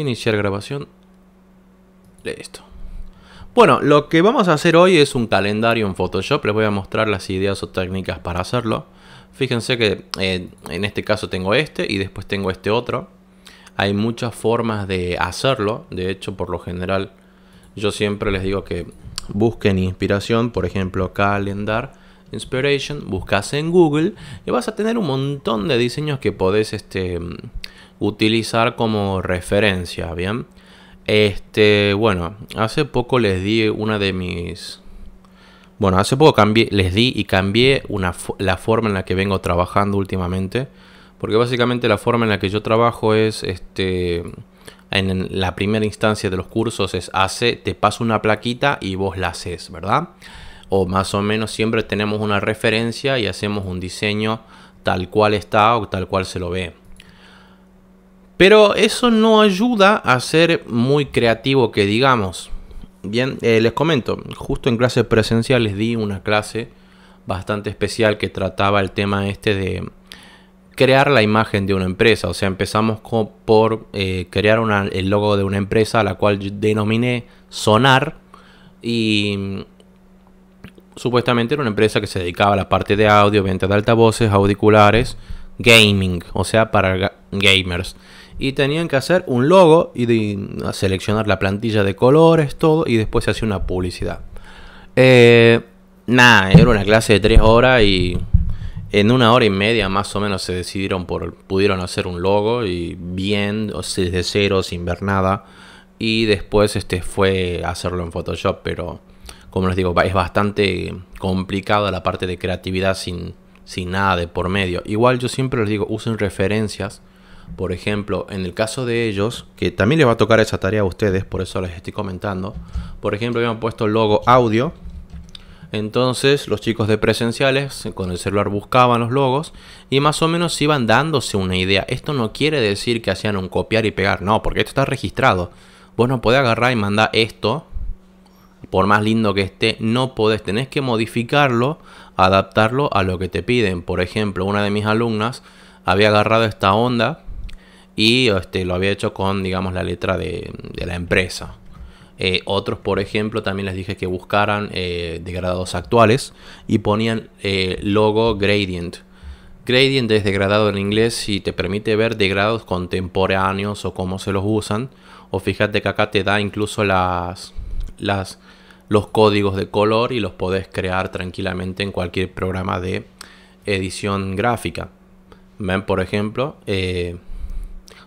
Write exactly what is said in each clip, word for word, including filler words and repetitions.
Iniciar grabación. Listo. Bueno, lo que vamos a hacer hoy es un calendario en Photoshop. Les voy a mostrar las ideas o técnicas para hacerlo. Fíjense que eh, en este caso tengo este y después tengo este otro. Hay muchas formas de hacerlo. De hecho, por lo general, yo siempre les digo que busquen inspiración. Por ejemplo, calendar inspiration. Buscas en Google y vas a tener un montón de diseños que podés este, utilizar como referencia. Bien. Este, bueno, hace poco les di una de mis... Bueno, hace poco cambié, les di y cambié una, la forma en la que vengo trabajando últimamente. Porque básicamente la forma en la que yo trabajo es... este En la primera instancia de los cursos es hace, te paso una plaquita y vos la haces, ¿verdad? O más o menos siempre tenemos una referencia y hacemos un diseño tal cual está o tal cual se lo ve. Pero eso no ayuda a ser muy creativo, que digamos. Bien, eh, les comento, justo en clases presenciales di una clase bastante especial que trataba el tema este de crear la imagen de una empresa. O sea, empezamos con, por eh, crear una, el logo de una empresa, a la cual yo denominé Sonar. Y supuestamente era una empresa que se dedicaba a la parte de audio, venta de altavoces, auriculares, gaming, o sea, para ga gamers. Y tenían que hacer un logo y de, seleccionar la plantilla de colores, todo, y después se hacía una publicidad. Eh, nada, era una clase de tres horas y en una hora y media más o menos se decidieron por, pudieron hacer un logo y bien, o sea, desde cero, sin ver nada. Y después este fue hacerlo en Photoshop, pero como les digo, es bastante complicada la parte de creatividad sin... sin nada de por medio. Igual yo siempre les digo, usen referencias. Por ejemplo, en el caso de ellos, que también les va a tocar esa tarea a ustedes, por eso les estoy comentando. Por ejemplo, habían puesto logo audio. Entonces los chicos de presenciales con el celular buscaban los logos y más o menos iban dándose una idea. Esto no quiere decir que hacían un copiar y pegar. No, porque esto está registrado. Vos no podés agarrar y mandar esto. Por más lindo que esté, no podés. Tenés que modificarlo, adaptarlo a lo que te piden. Por ejemplo, una de mis alumnas había agarrado esta onda y este, lo había hecho con, digamos, la letra de, de la empresa. Eh, otros, por ejemplo, también les dije que buscaran eh, degradados actuales y ponían eh, logo Gradient. Gradient es degradado en inglés y te permite ver degradados contemporáneos o cómo se los usan. O fíjate que acá te da incluso las... las los códigos de color y los podés crear tranquilamente en cualquier programa de edición gráfica. Ven, por ejemplo, eh,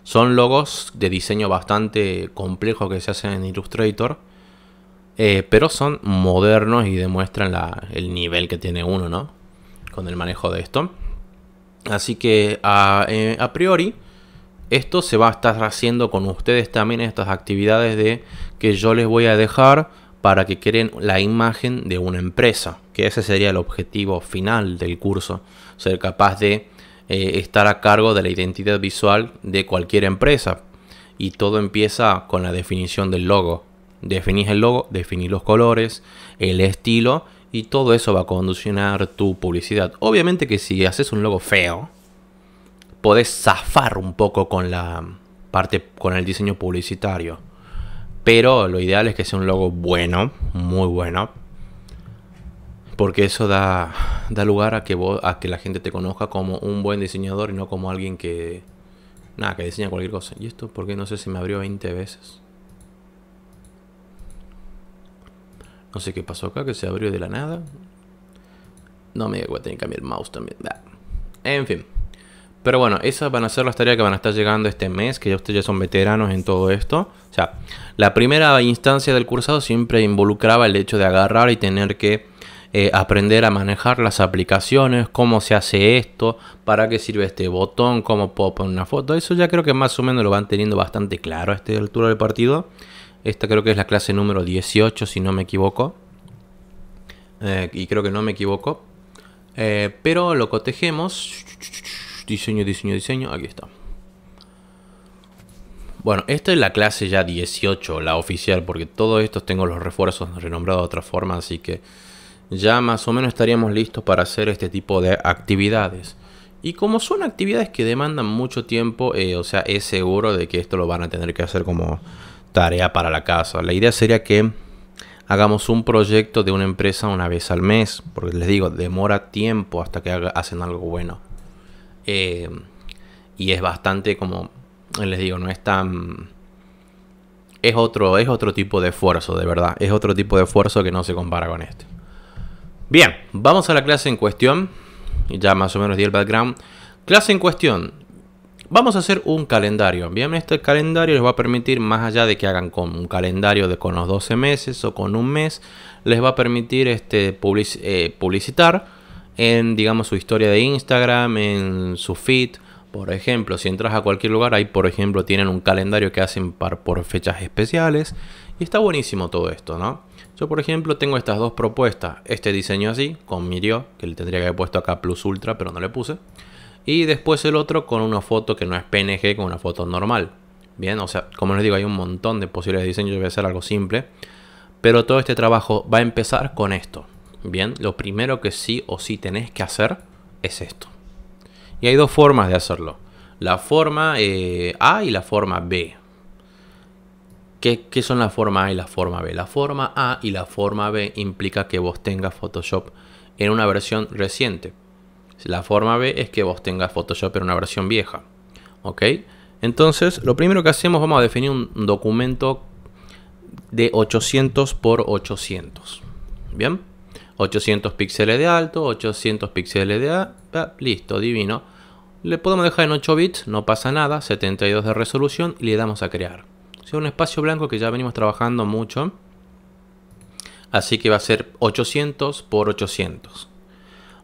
son logos de diseño bastante complejo que se hacen en Illustrator, eh, pero son modernos y demuestran la, el nivel que tiene uno, ¿no? Con el manejo de esto. Así que a, eh, a priori esto se va a estar haciendo con ustedes también, estas actividades de que yo les voy a dejar para que creen la imagen de una empresa, que ese sería el objetivo final del curso, ser capaz de eh, estar a cargo de la identidad visual de cualquier empresa. Y todo empieza con la definición del logo. Definís el logo, definís los colores, el estilo, y todo eso va a condicionar tu publicidad. Obviamente que si haces un logo feo, podés zafar un poco con la parte, con el diseño publicitario. Pero lo ideal es que sea un logo bueno, muy bueno. Porque eso da, da lugar a que, vos, a que la gente te conozca como un buen diseñador y no como alguien que... Nada, que diseña cualquier cosa. ¿Y esto por qué? No sé, se me abrió veinte veces. No sé qué pasó acá, que se abrió de la nada. No me diga que voy a tener que cambiar el mouse también. Nah. En fin. Pero bueno, esas van a ser las tareas que van a estar llegando este mes, que ya ustedes ya son veteranos en todo esto. O sea, la primera instancia del cursado siempre involucraba el hecho de agarrar y tener que eh, aprender a manejar las aplicaciones, cómo se hace esto, para qué sirve este botón, cómo puedo poner una foto. Eso ya creo que más o menos lo van teniendo bastante claro a esta altura del partido. Esta creo que es la clase número dieciocho, si no me equivoco. Eh, y creo que no me equivoco. Eh, pero lo cotejemos... Diseño, diseño, diseño. Aquí está. Bueno, esta es la clase ya dieciocho, la oficial, porque todos estos tengo los refuerzos renombrados de otra forma, así que ya más o menos estaríamos listos para hacer este tipo de actividades. Y como son actividades que demandan mucho tiempo, eh, o sea, es seguro de que esto lo van a tener que hacer como tarea para la casa. La idea sería que hagamos un proyecto de una empresa una vez al mes, porque les digo, demora tiempo hasta que haga, hacen algo bueno. Eh, y es bastante como, les digo, no es tan... Es otro, es otro tipo de esfuerzo, de verdad. Es otro tipo de esfuerzo que no se compara con este. Bien, vamos a la clase en cuestión. Ya más o menos di el background. Clase en cuestión. Vamos a hacer un calendario. Bien, este calendario les va a permitir, más allá de que hagan con un calendario de con los doce meses o con un mes, les va a permitir este, public, eh, publicitar en, digamos, su historia de Instagram, en su feed. Por ejemplo, si entras a cualquier lugar, ahí por ejemplo tienen un calendario que hacen par, por fechas especiales. Y está buenísimo todo esto, ¿no? Yo por ejemplo tengo estas dos propuestas. Este diseño así, con Mirio, que le tendría que haber puesto acá Plus Ultra, pero no le puse. Y después el otro con una foto que no es P N G, con una foto normal. Bien, o sea, como les digo, hay un montón de posibles diseños. Yo voy a hacer algo simple. Pero todo este trabajo va a empezar con esto. Bien, lo primero que sí o sí tenés que hacer es esto. Y hay dos formas de hacerlo. La forma eh, A y la forma B. ¿Qué, ¿Qué son la forma A y la forma B? La forma A y la forma B implica que vos tengas Photoshop en una versión reciente. La forma B es que vos tengas Photoshop en una versión vieja. ¿Ok? Entonces, lo primero que hacemos, vamos a definir un documento de ochocientos por ochocientos. ¿Bien? ochocientos píxeles de alto, ochocientos píxeles de alto. Ah, listo, divino. Le podemos dejar en ocho bits, no pasa nada, setenta y dos de resolución y le damos a crear. O sea, un espacio blanco que ya venimos trabajando mucho. Así que va a ser ochocientos por ochocientos.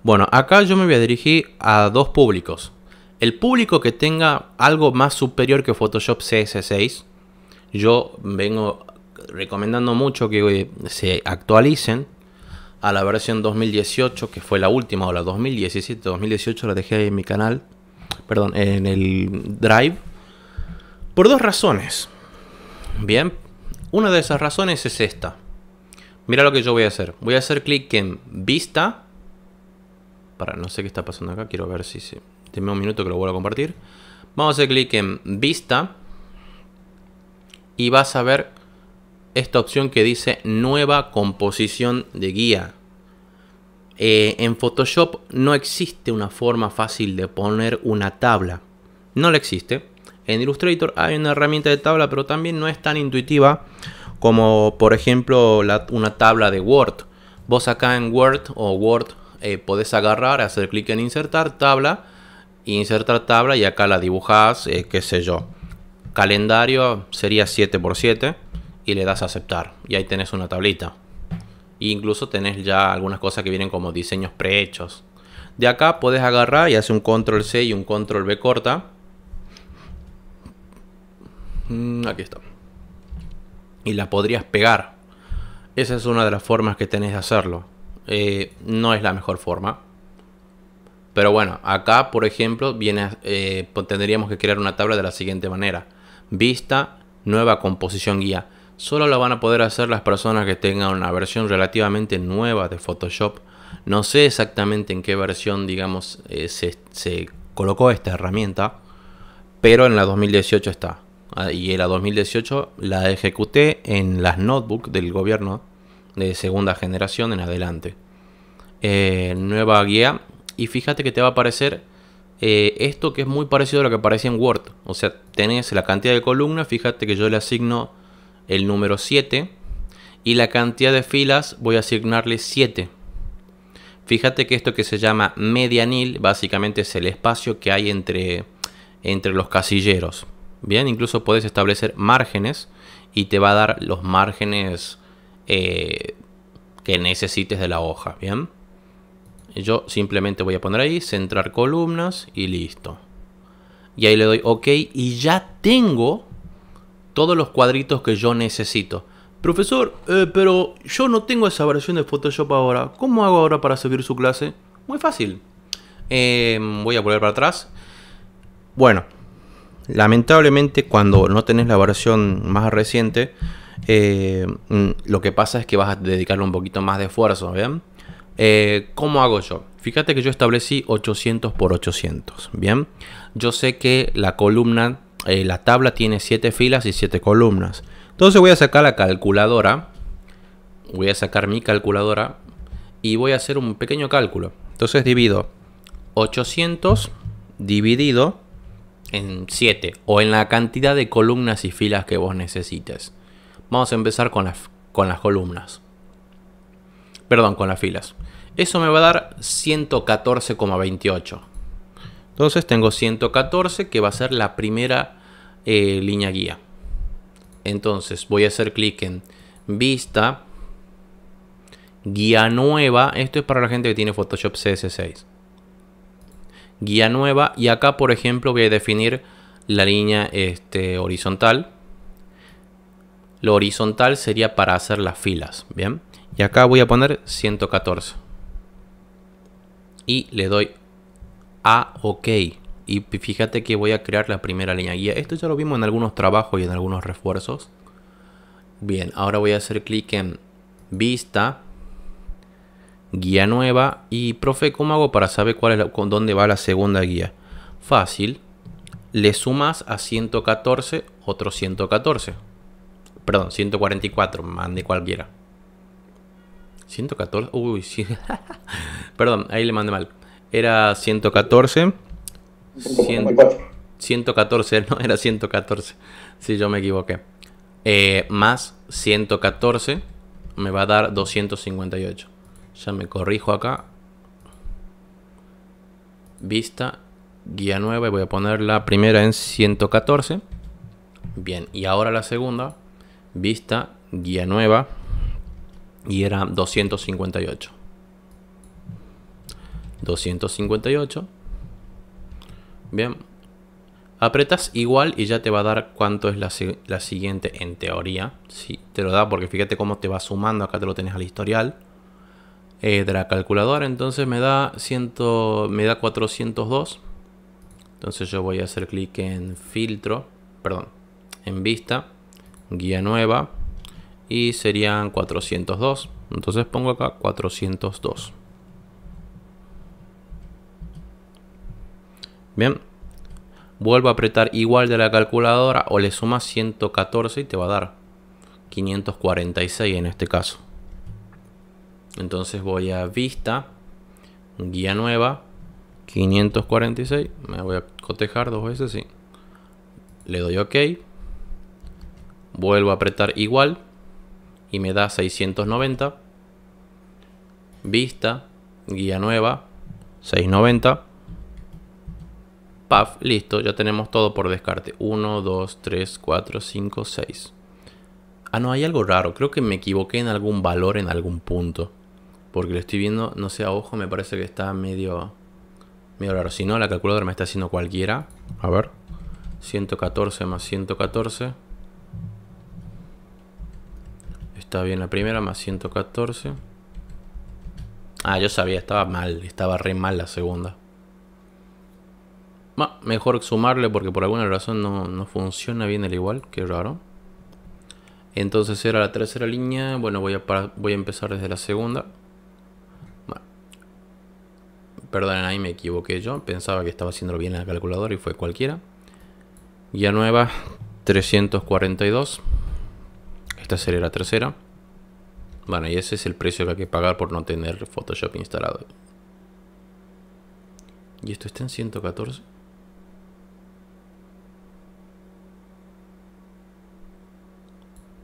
Bueno, acá yo me voy a dirigir a dos públicos. El público que tenga algo más superior que Photoshop C S seis. Yo vengo recomendando mucho que se actualicen a la versión dos mil dieciocho, que fue la última, o la dos mil diecisiete, dos mil dieciocho, la dejé en mi canal, perdón, en el Drive, por dos razones. Bien, una de esas razones es esta. Mira lo que yo voy a hacer. Voy a hacer clic en Vista. Para, no sé qué está pasando acá, quiero ver si se... Deme un minuto que lo vuelvo a compartir. Vamos a hacer clic en Vista. Y vas a ver esta opción que dice nueva composición de guía. Eh, en Photoshop no existe una forma fácil de poner una tabla. No la existe. En Illustrator hay una herramienta de tabla, pero también no es tan intuitiva como, por ejemplo, la, una tabla de Word. Vos acá en Word o Word eh, podés agarrar, hacer clic en insertar tabla, insertar tabla y acá la dibujás, eh, qué sé yo. Calendario sería siete por siete. Y le das a aceptar y ahí tenés una tablita. E incluso tenés ya algunas cosas que vienen como diseños prehechos. De acá podés agarrar y hacer un control C y un control B corta. Mm, aquí está. Y la podrías pegar. Esa es una de las formas que tenés de hacerlo. Eh, no es la mejor forma. Pero bueno, acá por ejemplo viene, eh, tendríamos que crear una tabla de la siguiente manera. Vista, nueva composición guía. Solo lo van a poder hacer las personas que tengan una versión relativamente nueva de Photoshop. No sé exactamente en qué versión, digamos, eh, se, se colocó esta herramienta, pero en la dos mil dieciocho está. Y en la dos mil dieciocho la ejecuté en las notebooks del gobierno de segunda generación en adelante. Eh, nueva guía. Y fíjate que te va a aparecer eh, esto que es muy parecido a lo que aparecía en Word. O sea, tenés la cantidad de columnas. Fíjate que yo le asigno el número siete y la cantidad de filas voy a asignarle siete. Fíjate que esto que se llama medianil básicamente es el espacio que hay entre, entre los casilleros. Bien, incluso podés establecer márgenes y te va a dar los márgenes eh, que necesites de la hoja. Bien, yo simplemente voy a poner ahí centrar columnas y listo. Y ahí le doy OK y ya tengo todos los cuadritos que yo necesito. Profesor, eh, pero yo no tengo esa versión de Photoshop ahora. ¿Cómo hago ahora para subir su clase? Muy fácil. Eh, voy a volver para atrás. Bueno, lamentablemente cuando no tenés la versión más reciente, eh, lo que pasa es que vas a dedicarle un poquito más de esfuerzo. ¿Bien? Eh, ¿Cómo hago yo? Fíjate que yo establecí ochocientos por ochocientos, ¿bien? Yo sé que la columna, eh, la tabla tiene siete filas y siete columnas. Entonces voy a sacar la calculadora, voy a sacar mi calculadora y voy a hacer un pequeño cálculo. Entonces divido ochocientos dividido en siete o en la cantidad de columnas y filas que vos necesites. Vamos a empezar con las, con las columnas. Perdón, con las filas. Eso me va a dar ciento catorce coma veintiocho. Entonces tengo ciento catorce que va a ser la primera eh, línea guía. Entonces voy a hacer clic en Vista, Guía Nueva. Esto es para la gente que tiene Photoshop C S seis. Guía Nueva. Y acá, por ejemplo, voy a definir la línea este, horizontal. Lo horizontal sería para hacer las filas, ¿bien? Y acá voy a poner ciento catorce. Y le doy a OK. Y fíjate que voy a crear la primera línea guía. Esto ya lo vimos en algunos trabajos y en algunos refuerzos. Bien, ahora voy a hacer clic en Vista, Guía Nueva. Y, profe, ¿cómo hago para saber cuál es la, con dónde va la segunda guía? Fácil. Le sumas a ciento catorce otro ciento catorce. Perdón, ciento cuarenta y cuatro, mande cualquiera. ciento catorce, uy, sí. Perdón, ahí le mandé mal. Era ciento catorce. cien, ciento catorce, no, era ciento catorce. Sí, yo me equivoqué. Eh, más ciento catorce me va a dar doscientos cincuenta y ocho. Ya me corrijo acá. Vista, Guía Nueva, y voy a poner la primera en ciento catorce. Bien, y ahora la segunda. Vista, Guía Nueva, y era doscientos cincuenta y ocho. doscientos cincuenta y ocho. Bien. Apretas igual y ya te va a dar cuánto es la, la siguiente en teoría. Sí, te lo da porque fíjate cómo te va sumando. Acá te lo tenés al historial eh, de la calculadora. Entonces me da, cien, me da cuatrocientos dos. Entonces yo voy a hacer clic en filtro. Perdón, en vista. Guía nueva y serían cuatrocientos dos. Entonces pongo acá cuatrocientos dos. Bien. Vuelvo a apretar igual de la calculadora o le sumas ciento catorce y te va a dar quinientos cuarenta y seis en este caso. Entonces voy a vista, guía nueva, quinientos cuarenta y seis. Me voy a cotejar dos veces, sí. Le doy OK. Vuelvo a apretar igual y me da seiscientos noventa. Vista, guía nueva, seiscientos noventa. Paf, listo, ya tenemos todo por descarte. uno, dos, tres, cuatro, cinco, seis. Ah, no, hay algo raro. Creo que me equivoqué en algún valor en algún punto. Porque lo estoy viendo, no sé, a ojo me parece que está medio, medio raro. Si no, la calculadora me está haciendo cualquiera. A ver. ciento catorce más ciento catorce. Está bien la primera, más ciento catorce. Ah, yo sabía, estaba mal, estaba re mal la segunda. Bueno, mejor sumarle porque por alguna razón no, no funciona bien el igual, qué raro. Entonces era la tercera línea, bueno, voy a, para, voy a empezar desde la segunda. Bueno, perdonen, ahí me equivoqué yo, pensaba que estaba haciéndolo bien en la calculadora y fue cualquiera. Guía nueva, trescientos cuarenta y dos. Esta sería la tercera. Bueno, y ese es el precio que hay que pagar por no tener Photoshop instalado. ¿Y esto está en ciento catorce?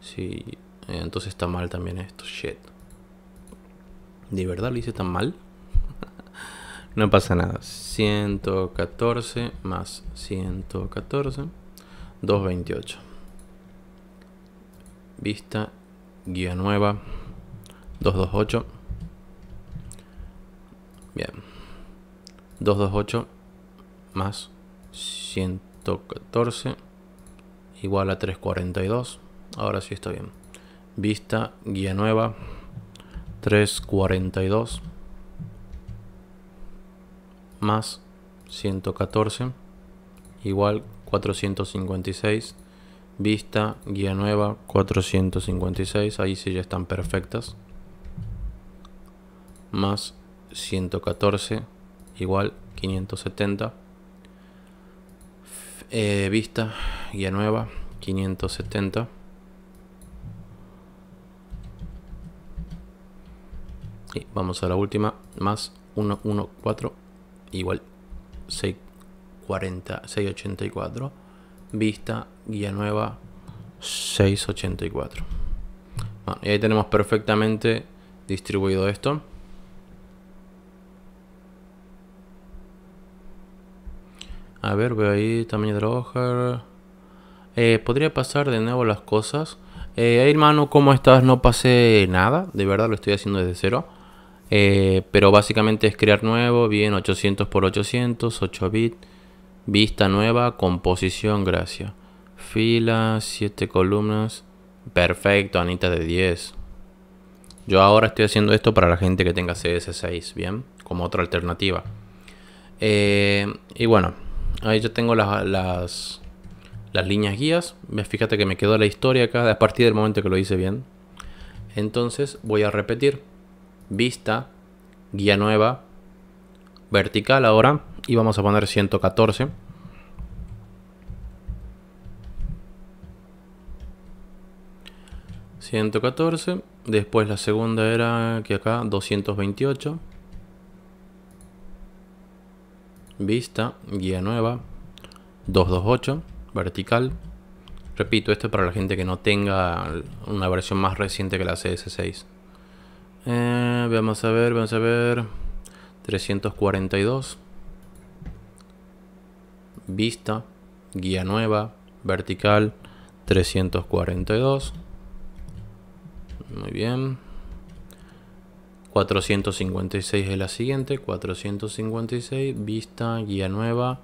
Sí, entonces está mal también esto. Shit. ¿De verdad lo hice tan mal? No pasa nada. ciento catorce más ciento catorce. doscientos veintiocho. Vista, guía nueva, doscientos veintiocho. Bien, doscientos veintiocho más ciento catorce igual a trescientos cuarenta y dos. Ahora sí está bien. Vista, guía nueva, trescientos cuarenta y dos más ciento catorce igual cuatrocientos cincuenta y seis. Vista, guía nueva, cuatrocientos cincuenta y seis. Ahí sí ya están perfectas. más ciento catorce igual quinientos setenta. Eh, vista, guía nueva, quinientos setenta. Y vamos a la última, más ciento catorce igual seiscientos cuarenta, seiscientos ochenta y cuatro. Vista, guía nueva, seiscientos ochenta y cuatro. Bueno, y ahí tenemos perfectamente distribuido esto. A ver, veo ahí tamaño de la hoja. Eh, podría pasar de nuevo las cosas. Eh, hermano, como estás, no pasé nada. De verdad, lo estoy haciendo desde cero. Eh, pero básicamente es crear nuevo. Bien, ochocientos por ochocientos, ocho bits. Vista nueva, composición, gracias. Fila, siete columnas. Perfecto, Anita, de diez. Yo ahora estoy haciendo esto para la gente que tenga C S seis, bien, como otra alternativa. Eh, y bueno, ahí ya tengo las, las, las líneas guías. Fíjate que me quedó la historia acá a partir del momento que lo hice bien. Entonces voy a repetir. Vista, guía nueva, vertical ahora. Y vamos a poner ciento catorce. ciento catorce. Después la segunda era que acá, doscientos veintiocho. Vista, guía nueva, doscientos veintiocho, vertical. Repito, esto es para la gente que no tenga una versión más reciente que la C S seis. Eh, vamos a ver, vamos a ver. trescientos cuarenta y dos. Vista, guía nueva, vertical, trescientos cuarenta y dos. Muy bien. cuatrocientos cincuenta y seis es la siguiente, cuatrocientos cincuenta y seis, vista, guía nueva,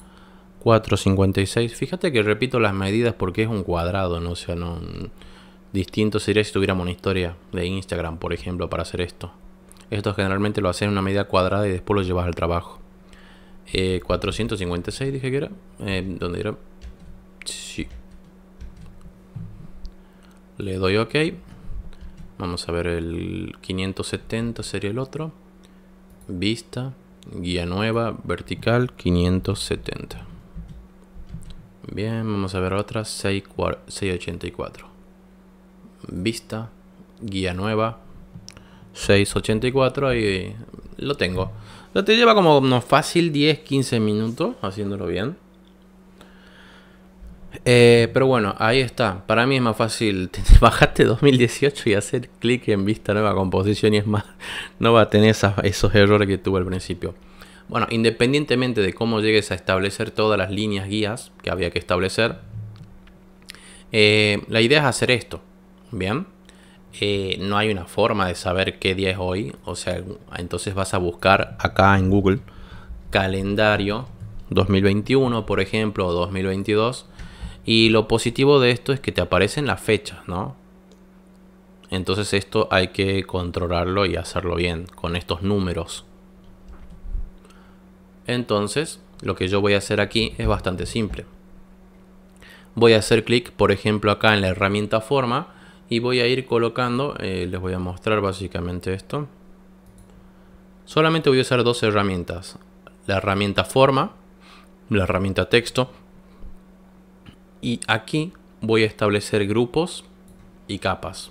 cuatrocientos cincuenta y seis. Fíjate que repito las medidas porque es un cuadrado, ¿no? O sea, no, distinto sería si tuviéramos una historia de Instagram, por ejemplo, para hacer esto. Esto generalmente lo hacen en una medida cuadrada y después lo llevas al trabajo. Eh, cuatrocientos cincuenta y seis dije que era, eh, ¿dónde era? Sí. Le doy OK. Vamos a ver, el quinientos setenta sería el otro. Vista, guía nueva, vertical, quinientos setenta. Bien, vamos a ver otra, seiscientos ochenta y cuatro. Vista, guía nueva, seiscientos ochenta y cuatro. Ahí lo tengo. Lo te lleva como no fácil diez a quince minutos haciéndolo bien. Eh, pero bueno, ahí está. Para mí es más fácil. Bajaste dos mil dieciocho y hacer clic en vista nueva composición y es más, no va a tener esas, esos errores que tuve al principio. Bueno, independientemente de cómo llegues a establecer todas las líneas guías que había que establecer, eh, la idea es hacer esto. Bien, eh, no hay una forma de saber qué día es hoy. O sea, entonces vas a buscar acá en Google calendario dos mil veintiuno, por ejemplo, o dos mil veintidós. Y lo positivo de esto es que te aparecen las fechas, ¿no? Entonces esto hay que controlarlo y hacerlo bien con estos números. Entonces, lo que yo voy a hacer aquí es bastante simple. Voy a hacer clic, por ejemplo, acá en la herramienta forma y voy a ir colocando, eh, les voy a mostrar básicamente esto. Solamente voy a usar dos herramientas. La herramienta forma, la herramienta texto. Y aquí voy a establecer grupos y capas.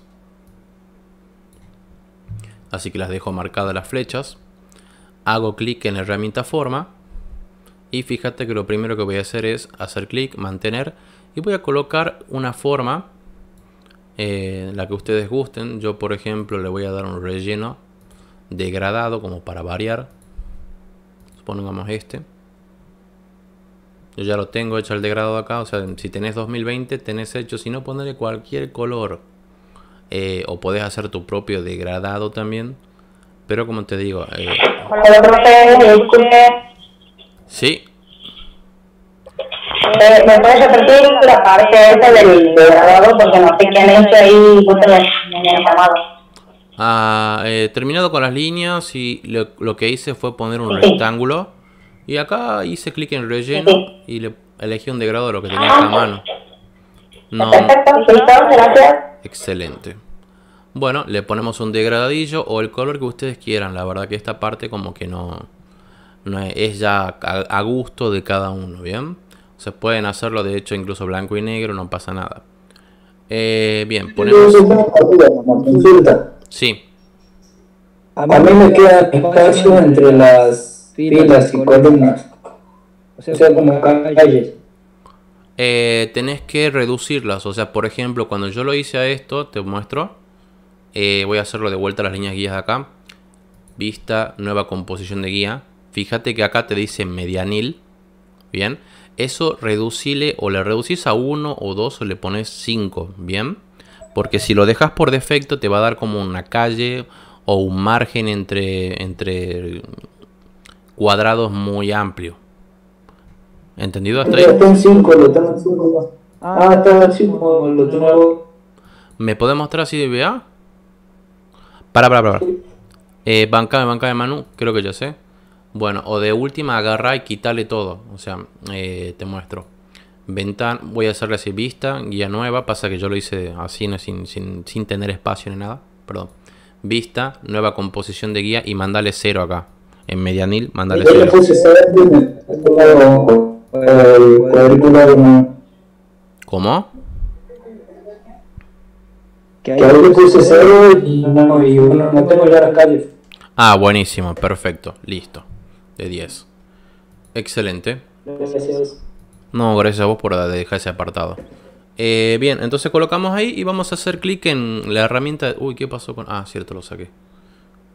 Así que las dejo marcadas las flechas. Hago clic en la herramienta forma. Y fíjate que lo primero que voy a hacer es hacer clic, mantener. Y voy a colocar una forma, eh, la que ustedes gusten. Yo, por ejemplo, le voy a dar un relleno degradado como para variar. Supongamos este. Yo ya lo tengo hecho el degradado acá, o sea, si tenés dos mil veinte tenés hecho, si no ponerle cualquier color, eh, o podés hacer tu propio degradado también, pero como te digo... Eh... Hola, profe, disculpe. Sí. Eh, ¿Me puedes repetir la parte esa del degradado? Porque no sé qué han hecho ahí, me han llamado. Ah, eh, terminado con las líneas y lo, lo que hice fue poner un sí. rectángulo. Y acá hice clic en relleno sí. y le elegí un degradado de lo que tenía en la mano. No. Perfecto, gracias. Excelente. Bueno, le ponemos un degradadillo o el color que ustedes quieran. La verdad que esta parte como que no, no es, es ya a gusto de cada uno, ¿bien? Se pueden hacerlo, de hecho, incluso blanco y negro, no pasa nada. Eh, bien, ponemos... Sí. A mí me queda espacio entre las filas y columnas. O sea, como calles. Eh, tenés que reducirlas. O sea, por ejemplo, cuando yo lo hice a esto, te muestro. Eh, voy a hacerlo de vuelta a las líneas guías de acá. Vista, nueva composición de guía. Fíjate que acá te dice medianil. Bien. Eso reducile, o le reducís a uno o dos, o le pones cinco. Bien. Porque si lo dejas por defecto te va a dar como una calle o un margen entre, entre cuadrados muy amplio. ¿Entendido hasta ahí? Está en cinco, lo tengo en cinco. Ah, está en cinco, lo tengo. ¿Me podés mostrar así de vea? Para, para, para. Eh, bancame, bancame, Manu. Creo que ya sé. Bueno, o de última agarrar y quitarle todo. O sea, eh, te muestro. Ventana, voy a hacerle así, vista, guía nueva. Pasa que yo lo hice así, no, sin, sin, sin tener espacio ni nada. Perdón. Vista, nueva composición de guía y mandale cero acá. En medianil, mandale cero. Yo le puse cero. ¿Cómo? Que ahí le puse cero y no, y uno, no tengo ya las calles. Ah, buenísimo, perfecto, listo. De diez. Excelente. Gracias. No, gracias a vos por dejar ese apartado. Eh, bien, entonces colocamos ahí y vamos a hacer clic en la herramienta... Uy, ¿qué pasó con...? Ah, cierto, lo saqué.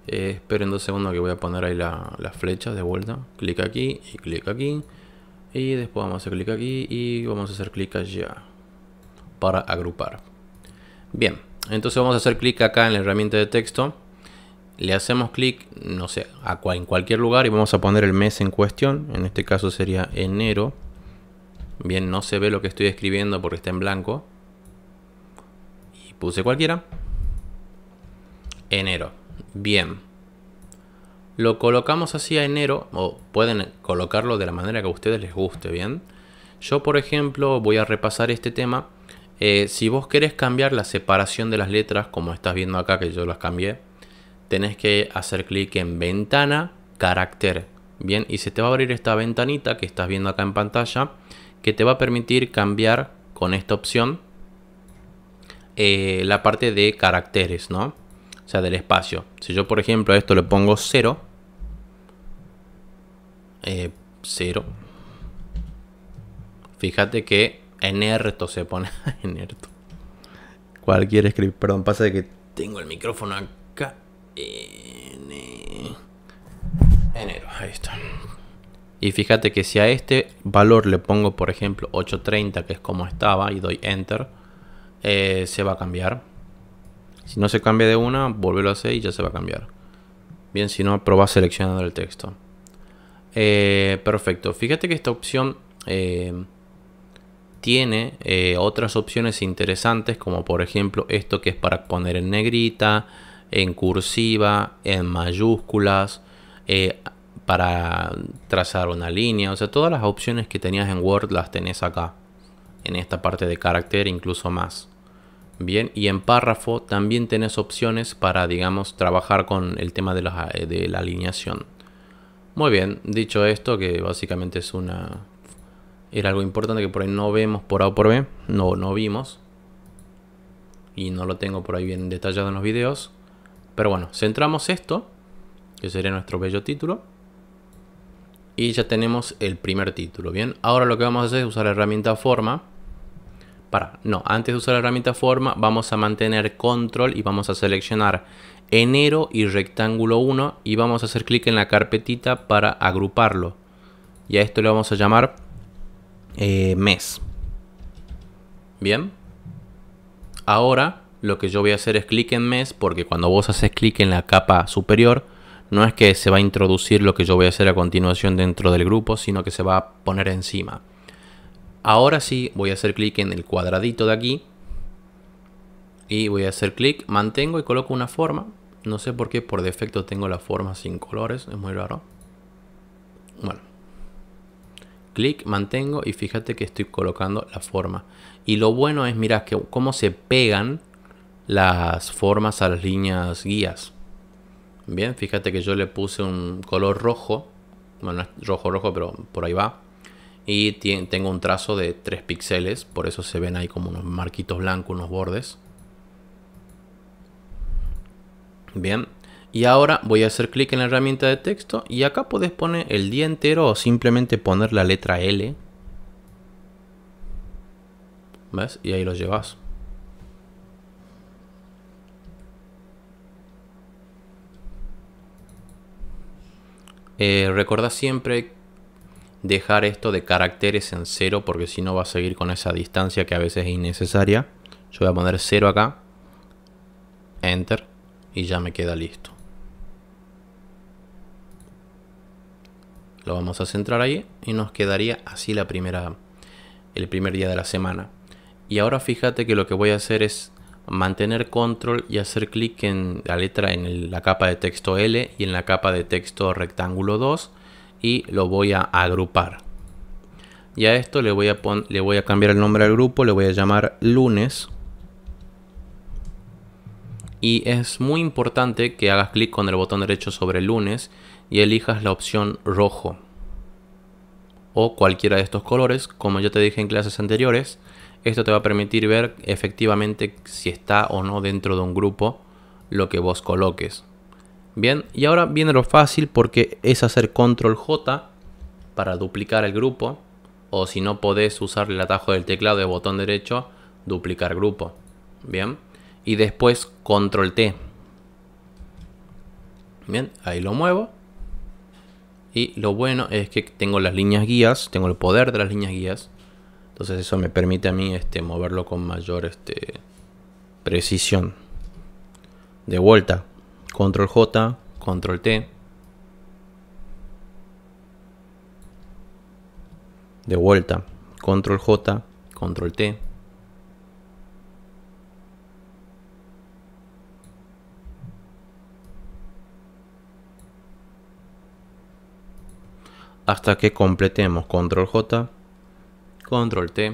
Eh, esperen dos segundos que voy a poner ahí la, las flechas de vuelta. Clic aquí y clic aquí. Y después vamos a hacer clic aquí y vamos a hacer clic allá. Para agrupar. Bien, entonces vamos a hacer clic acá en la herramienta de texto. Le hacemos clic, no sé, a cual, en cualquier lugar y vamos a poner el mes en cuestión. En este caso sería enero. Bien, no se ve lo que estoy escribiendo porque está en blanco. Y puse cualquiera. Enero. Bien. Lo colocamos así a enero. O pueden colocarlo de la manera que a ustedes les guste, ¿bien? Yo, por ejemplo, voy a repasar este tema. Eh, si vos querés cambiar la separación de las letras, como estás viendo acá que yo las cambié, tenés que hacer clic en ventana, carácter. Bien, y se te va a abrir esta ventanita que estás viendo acá en pantalla, que te va a permitir cambiar con esta opción eh, la parte de caracteres, ¿no? O sea, del espacio. Si yo, por ejemplo, a esto le pongo cero, eh, cero, fíjate que enerto se pone. Enerto. Cualquier script. Perdón, pasa de que tengo el micrófono acá. En... Enero, ahí está. Y fíjate que si a este valor le pongo, por ejemplo, ocho treinta, que es como estaba, y doy Enter, eh, se va a cambiar. Si no se cambia de una, volverlo a hacer y ya se va a cambiar. Bien, si no, probá seleccionando el texto. Eh, perfecto. Fíjate que esta opción eh, tiene eh, otras opciones interesantes, como por ejemplo esto que es para poner en negrita, en cursiva, en mayúsculas, eh, para trazar una línea. O sea, todas las opciones que tenías en Word las tenés acá, en esta parte de carácter, incluso más. Bien, y en párrafo también tenés opciones para, digamos, trabajar con el tema de la, de la alineación. Muy bien, dicho esto, que básicamente es una... Era algo importante que por ahí no vemos por A o por B. No, no vimos. Y no lo tengo por ahí bien detallado en los videos. Pero bueno, centramos esto, que sería nuestro bello título. Y ya tenemos el primer título, ¿bien? Ahora lo que vamos a hacer es usar la herramienta forma. Para, no, antes de usar la herramienta forma vamos a mantener control y vamos a seleccionar enero y rectángulo uno y vamos a hacer clic en la carpetita para agruparlo. Y a esto le vamos a llamar eh, mes. Bien. Ahora lo que yo voy a hacer es clic en mes, porque cuando vos haces clic en la capa superior no es que se va a introducir lo que yo voy a hacer a continuación dentro del grupo, sino que se va a poner encima. Ahora sí, voy a hacer clic en el cuadradito de aquí y voy a hacer clic, mantengo y coloco una forma. No sé por qué por defecto tengo la forma sin colores, es muy raro. Bueno, clic, mantengo y fíjate que estoy colocando la forma. Y lo bueno es, mirá, que cómo se pegan las formas a las líneas guías. Bien, fíjate que yo le puse un color rojo. Bueno, no es rojo rojo, pero por ahí va. Y tengo un trazo de tres píxeles. Por eso se ven ahí como unos marquitos blancos, unos bordes. Bien. Y ahora voy a hacer clic en la herramienta de texto. Y acá podés poner el día entero o simplemente poner la letra L. ¿Ves? Y ahí lo llevas. Eh, recordá siempre dejar esto de caracteres en cero, porque si no va a seguir con esa distancia que a veces es innecesaria. Yo voy a poner cero acá, enter, y ya me queda listo. Lo vamos a centrar ahí y nos quedaría así la primera, el primer día de la semana. Y ahora fíjate que lo que voy a hacer es mantener control y hacer clic en la letra, en la capa de texto L y en la capa de texto rectángulo dos, y lo voy a agrupar. Y a esto le voy a, pon le voy a cambiar el nombre al grupo, le voy a llamar lunes. Y es muy importante que hagas clic con el botón derecho sobre lunes y elijas la opción rojo o cualquiera de estos colores. Como ya te dije en clases anteriores, esto te va a permitir ver efectivamente si está o no dentro de un grupo lo que vos coloques. Bien, y ahora viene lo fácil, porque es hacer control J para duplicar el grupo, o si no podés usar el atajo del teclado de botón derecho, duplicar grupo. Bien, y después control T. Bien, ahí lo muevo. Y lo bueno es que tengo las líneas guías, tengo el poder de las líneas guías. Entonces eso me permite a mí este, moverlo con mayor este, precisión. De vuelta, control J, control T. De vuelta, control J, control T. Hasta que completemos control J. Control T.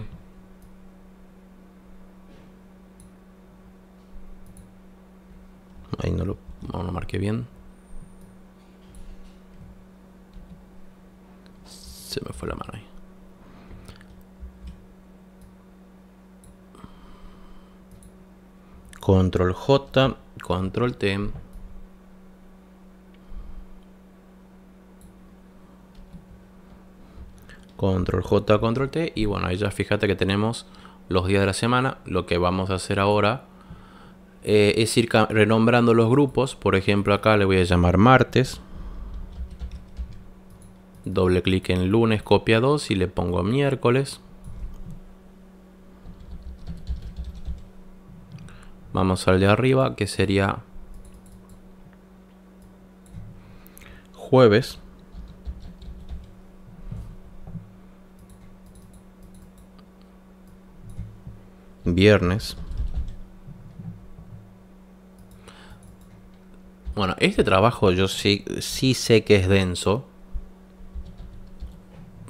Ahí no lo, no lo marqué bien. Se me fue la mano ahí. Control J. Control T. Control J, control T. Y bueno, ahí ya fíjate que tenemos los días de la semana. Lo que vamos a hacer ahora eh, es ir renombrando los grupos. Por ejemplo, acá le voy a llamar martes. Doble clic en lunes, copia dos y le pongo miércoles. Vamos al de arriba, que sería jueves. Viernes. Bueno, este trabajo yo sí, sí sé que es denso.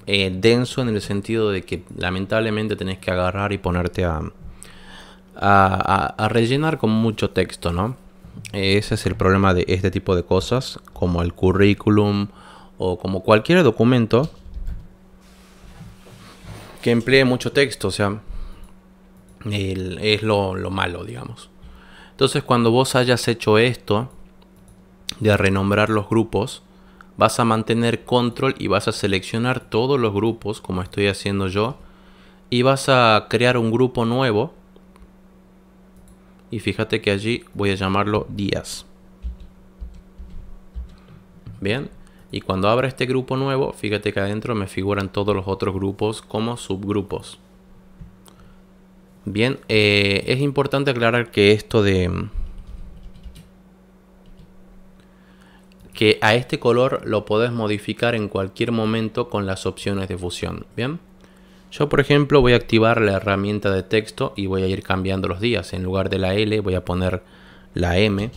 Eh, denso en el sentido de que lamentablemente tenés que agarrar y ponerte a, a, a, a rellenar con mucho texto, ¿no? Eh, ese es el problema de este tipo de cosas, como el currículum o como cualquier documento que emplee mucho texto, o sea... El, es lo, lo malo, digamos. Entonces, cuando vos hayas hecho esto de renombrar los grupos, vas a mantener control y vas a seleccionar todos los grupos, como estoy haciendo yo, y vas a crear un grupo nuevo. Y fíjate que allí voy a llamarlo días. Bien, y cuando abra este grupo nuevo, fíjate que adentro me figuran todos los otros grupos como subgrupos. Bien, eh, es importante aclarar que esto de... que a este color lo podés modificar en cualquier momento con las opciones de fusión. Bien, yo por ejemplo voy a activar la herramienta de texto y voy a ir cambiando los días. En lugar de la L voy a poner la M.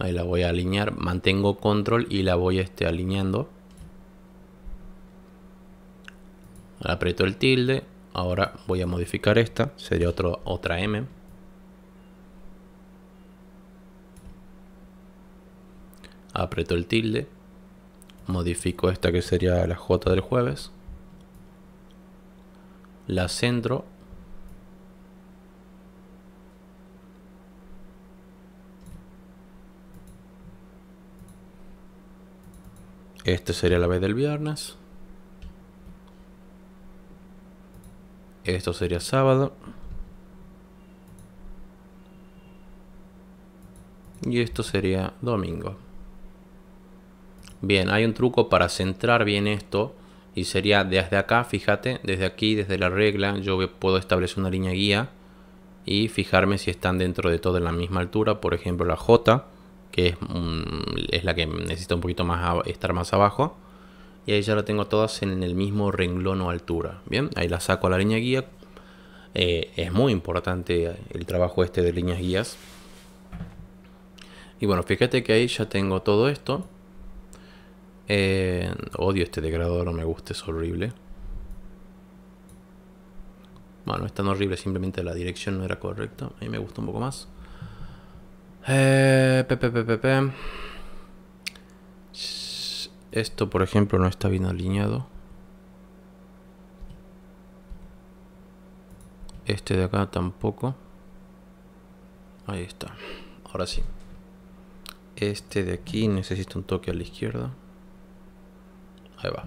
Ahí la voy a alinear, mantengo control y la voy este, alineando. Aprieto el tilde. Ahora voy a modificar esta, sería otro, otra M. Aprieto el tilde, modifico esta que sería la J del jueves, la centro, esta sería la B del viernes, esto sería sábado y esto sería domingo. Bien, hay un truco para centrar bien esto y sería desde acá, fíjate, desde aquí, desde la regla, yo puedo establecer una línea guía y fijarme si están dentro de todo en la misma altura. Por ejemplo, la J, que es, um, es la que necesita un poquito más estar más abajo. Y ahí ya lo tengo todas en el mismo renglón o altura. Bien, ahí la saco a la línea guía. Eh, es muy importante el trabajo este de líneas guías. Y bueno, fíjate que ahí ya tengo todo esto. Eh, odio este degradador, no me gusta, es horrible. Bueno, es tan horrible, simplemente la dirección no era correcta. A mí me gusta un poco más. Eh, pe, pe, pe, pe, pe. Esto, por ejemplo, no está bien alineado. Este de acá tampoco. Ahí está. Ahora sí. Este de aquí necesita un toque a la izquierda. Ahí va.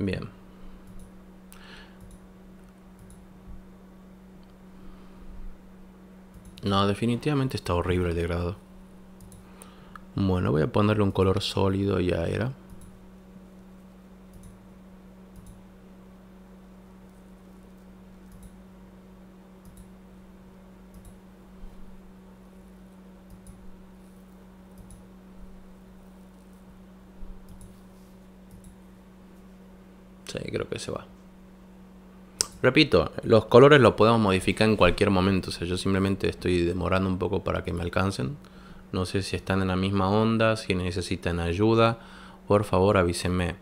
Bien. No, definitivamente está horrible el degradado. Bueno, voy a ponerle un color sólido, ya era. Sí, creo que se va. Repito, los colores los podemos modificar en cualquier momento. O sea, yo simplemente estoy demorando un poco para que me alcancen. No sé si están en la misma onda, si necesitan ayuda, por favor avísenme.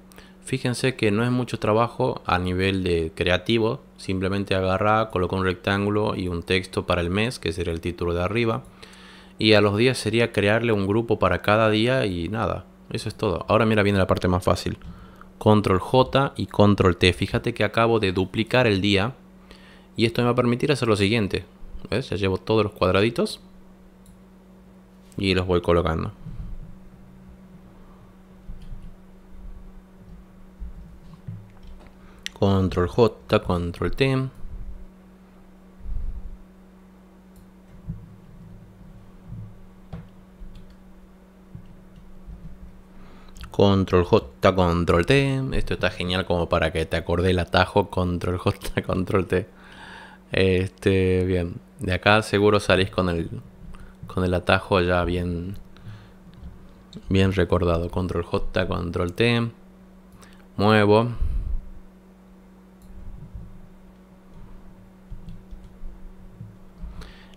Fíjense que no es mucho trabajo a nivel de creativo, simplemente agarra, coloca un rectángulo y un texto para el mes, que sería el título de arriba. Y a los días sería crearle un grupo para cada día y nada, eso es todo. Ahora mira, viene la parte más fácil. Control J y Control T. Fíjate que acabo de duplicar el día y esto me va a permitir hacer lo siguiente. ¿Ves? Ya llevo todos los cuadraditos. Y los voy colocando. Control J, Control T. Control J, Control T. Esto está genial como para que te acorde el atajo. Control J, Control T. Este, bien. De acá seguro salís con el... con el atajo ya bien bien recordado. Control J, Control T, muevo,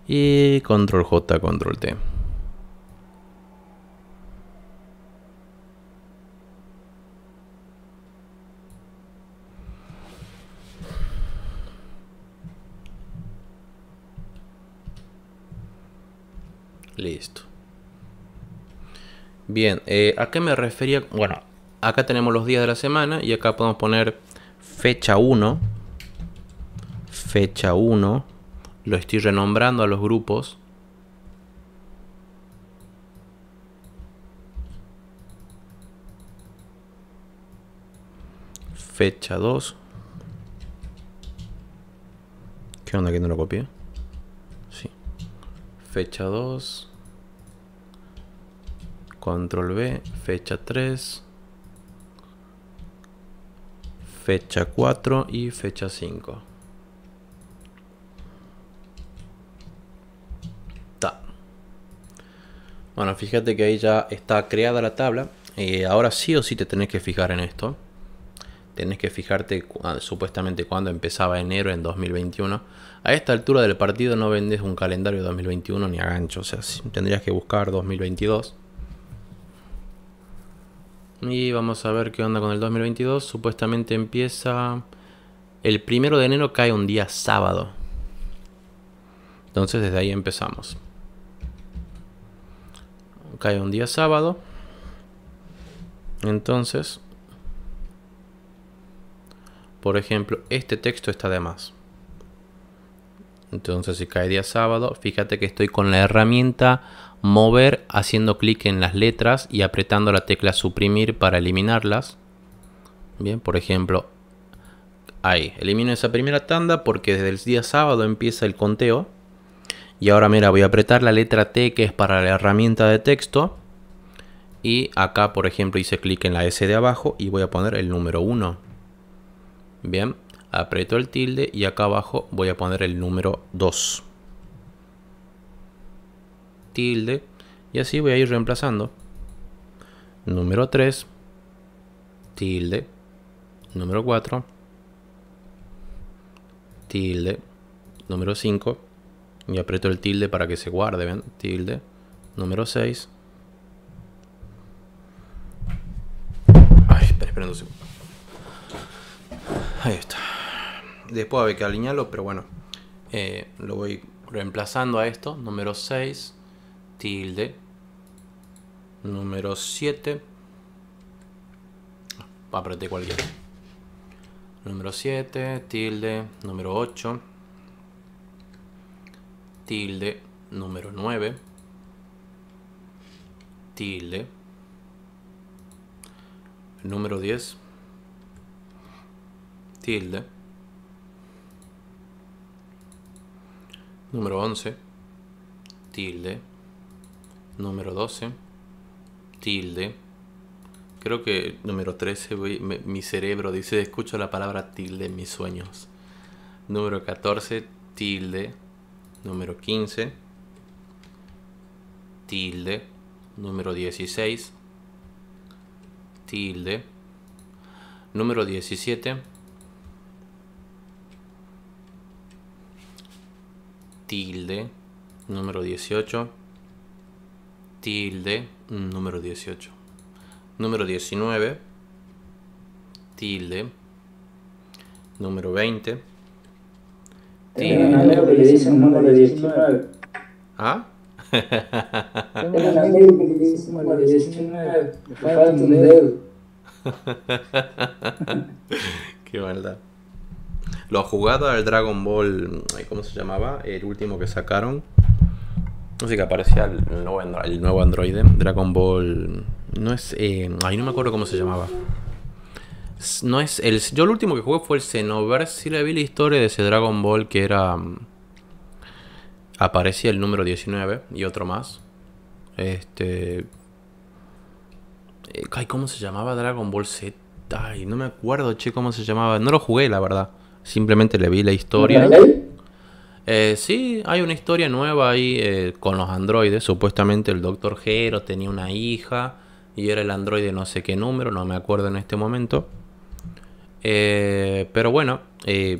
y Control J, Control T. Listo. Bien, eh, ¿a qué me refería? Bueno, acá tenemos los días de la semana y acá podemos poner fecha uno. Fecha uno. Lo estoy renombrando a los grupos. Fecha dos. ¿Qué onda que no lo copié? Fecha dos, Control B, fecha tres, fecha cuatro y fecha cinco. Ta. Bueno, fíjate que ahí ya está creada la tabla. Eh, ahora sí o sí te tenés que fijar en esto. Tenés que fijarte cu ah, supuestamente cuando empezaba enero en dos mil veintiuno. A esta altura del partido no vendes un calendario de dos mil veintiuno ni a gancho. O sea, tendrías que buscar dos mil veintidós. Y vamos a ver qué onda con el dos mil veintidós. Supuestamente empieza El primero de enero cae un día sábado. Entonces desde ahí empezamos. Cae un día sábado. Entonces, por ejemplo, este texto está de más. Entonces si cae día sábado, fíjate que estoy con la herramienta mover haciendo clic en las letras y apretando la tecla suprimir para eliminarlas. Bien, por ejemplo, ahí, elimino esa primera tanda porque desde el día sábado empieza el conteo. Y ahora mira, voy a apretar la letra T, que es para la herramienta de texto. Y acá, por ejemplo, hice clic en la S de abajo y voy a poner el número uno. Bien, aprieto el tilde y acá abajo voy a poner el número dos. Tilde. Y así voy a ir reemplazando. Número tres. Tilde. Número cuatro. Tilde. Número cinco. Y aprieto el tilde para que se guarde, ¿ven? Tilde. Número seis. Ay, espera, espera un segundo. Ahí está. Después había que alinearlo, pero bueno. Eh, lo voy reemplazando a esto. Número seis. Tilde. Número siete. Apreté cualquiera. Número siete. Tilde. Número ocho. Tilde, número nueve, tilde, número diez, tilde, número once, tilde, número doce, tilde, creo que número trece, voy, me, mi cerebro dice, escucho la palabra tilde en mis sueños, número catorce, tilde, número quince, tilde, número dieciséis, tilde, número diecisiete, tilde, número dieciocho, tilde, número dieciocho, número diecinueve, tilde, número veinte, Tengo un amigo que le dice el número diecinueve. ¿Ah? Tengo un amigo que le dice el número diecinueve. Me falta un dedo. Qué maldad. ¿Lo has jugado al Dragon Ball? ¿Cómo se llamaba? El último que sacaron. No sé, que aparecía el nuevo, el nuevo androide. Dragon Ball. No es. Eh, ay, no me acuerdo cómo se llamaba. No es el, yo el último que jugué fue el Xenoverse. Sí, le vi la historia de ese Dragon Ball que era... Aparecía el número diecinueve y otro más. Este... Ay, ¿cómo se llamaba Dragon Ball Z? Ay, no me acuerdo, che, cómo se llamaba. No lo jugué, la verdad. Simplemente le vi la historia. Eh, sí, hay una historia nueva ahí eh, con los androides. Supuestamente el doctor Gero tenía una hija y era el androide no sé qué número, no me acuerdo en este momento. Eh, pero bueno, eh,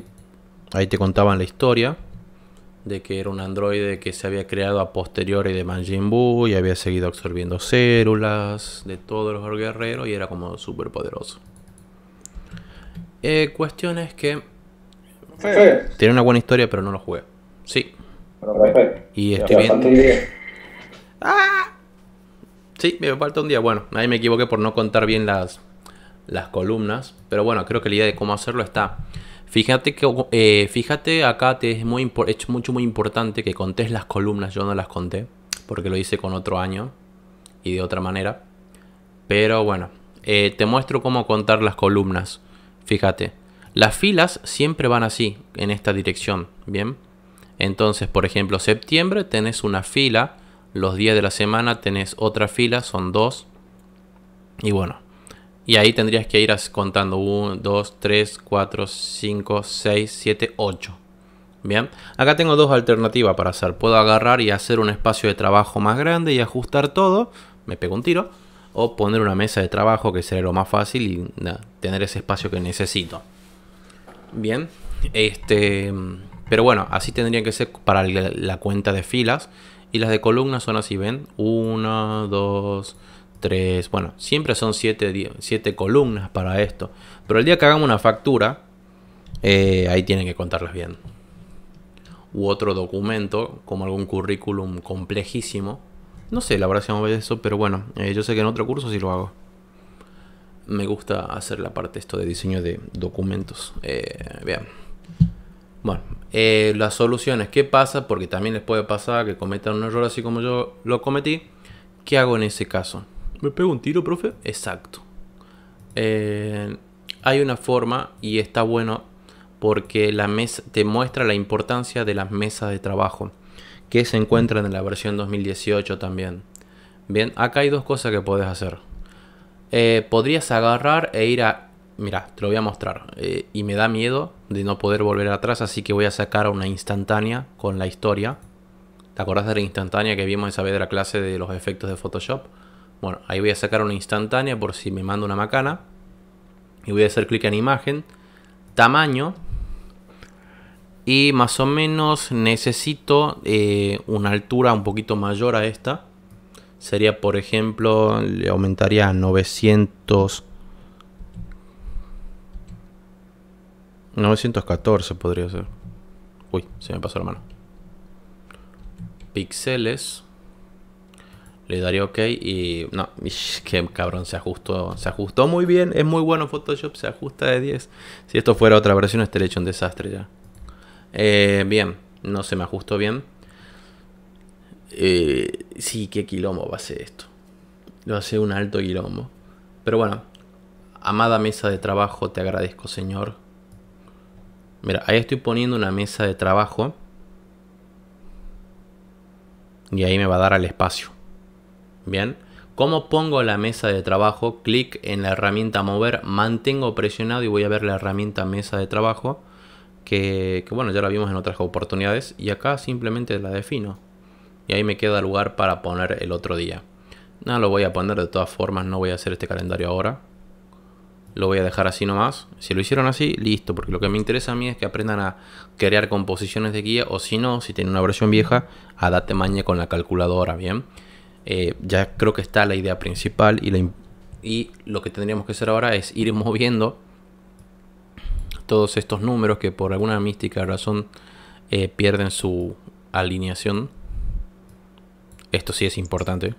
ahí te contaban la historia de que era un androide que se había creado a posteriori de Manjin Buu y había seguido absorbiendo células de todos los guerreros y era como súper poderoso. Eh, cuestión es que sí, tiene una buena historia, pero no lo jugué. Sí. Perfecto. Y estoy viendo. ¡Ah! Sí, me falta un día. Bueno, ahí me equivoqué por no contar bien las, las columnas. Pero bueno, creo que la idea de cómo hacerlo está. Fíjate que eh, fíjate acá te es muy, es mucho, muy importante que contés las columnas. Yo no las conté porque lo hice con otro año y de otra manera. Pero bueno, eh, te muestro cómo contar las columnas. Fíjate, las filas siempre van así, en esta dirección. Bien, entonces, por ejemplo, septiembre tenés una fila. Los días de la semana tenés otra fila, son dos. Y bueno, y ahí tendrías que ir contando uno, dos, tres, cuatro, cinco, seis, siete, ocho. Bien, acá tengo dos alternativas para hacer. Puedo agarrar y hacer un espacio de trabajo más grande y ajustar todo. Me pego un tiro. O poner una mesa de trabajo, que sería lo más fácil, y nah, tener ese espacio que necesito. Bien, este, pero bueno, así tendría que ser para la cuenta de filas. Y las de columnas son así, ¿ven? uno, dos, tres... Bueno, siempre son siete columnas para esto. Pero el día que hagamos una factura, eh, ahí tienen que contarlas bien. U otro documento, como algún currículum complejísimo. No sé, la verdad, si vamos a ver eso, pero bueno, eh, yo sé que en otro curso sí lo hago. Me gusta hacer la parte esto de diseño de documentos. Eh, bien. Bueno, eh, las soluciones. ¿Qué pasa? Porque también les puede pasar que cometan un error así como yo lo cometí. ¿Qué hago en ese caso? ¿Me pego un tiro, profe? Exacto. Eh, hay una forma y está bueno porque la mesa te muestra la importancia de las mesas de trabajo que se encuentran en la versión dos mil dieciocho también. Bien, acá hay dos cosas que podés hacer. Eh, podrías agarrar e ir a... Mira, te lo voy a mostrar. Eh, y me da miedo de no poder volver atrás, así que voy a sacar una instantánea con la historia. ¿Te acordás de la instantánea que vimos esa vez de la clase de los efectos de Photoshop? Bueno, ahí voy a sacar una instantánea por si me manda una macana. Y voy a hacer clic en imagen, tamaño. Y más o menos necesito eh, una altura un poquito mayor a esta. Sería, por ejemplo, le aumentaría a novecientos... novecientos catorce podría ser. Uy, se me pasó la mano. Píxeles. Le daría OK y... No, que cabrón, se ajustó. Se ajustó muy bien. Es muy bueno Photoshop. Se ajusta de diez. Si esto fuera otra versión, estaría hecho un desastre ya. Eh, bien. No se me ajustó bien. Eh, sí, qué quilombo va a ser esto. Va a ser un alto quilombo. Pero bueno. Amada mesa de trabajo, te agradezco, señor. Mira, ahí estoy poniendo una mesa de trabajo. Y ahí me va a dar al espacio. Bien. ¿Cómo pongo la mesa de trabajo? Clic en la herramienta mover. Mantengo presionado y voy a ver la herramienta mesa de trabajo. Que, que bueno, ya la vimos en otras oportunidades. Y acá simplemente la defino. Y ahí me queda lugar para poner el otro día. No lo voy a poner de todas formas. No voy a hacer este calendario ahora. Lo voy a dejar así nomás. Si lo hicieron así, listo. Porque lo que me interesa a mí es que aprendan a crear composiciones de guía. O si no, si tienen una versión vieja, a date maña con la calculadora. Bien. Eh, ya creo que está la idea principal. Y, la y lo que tendríamos que hacer ahora es ir moviendo todos estos números que por alguna mística razón eh, pierden su alineación. Esto sí es importante.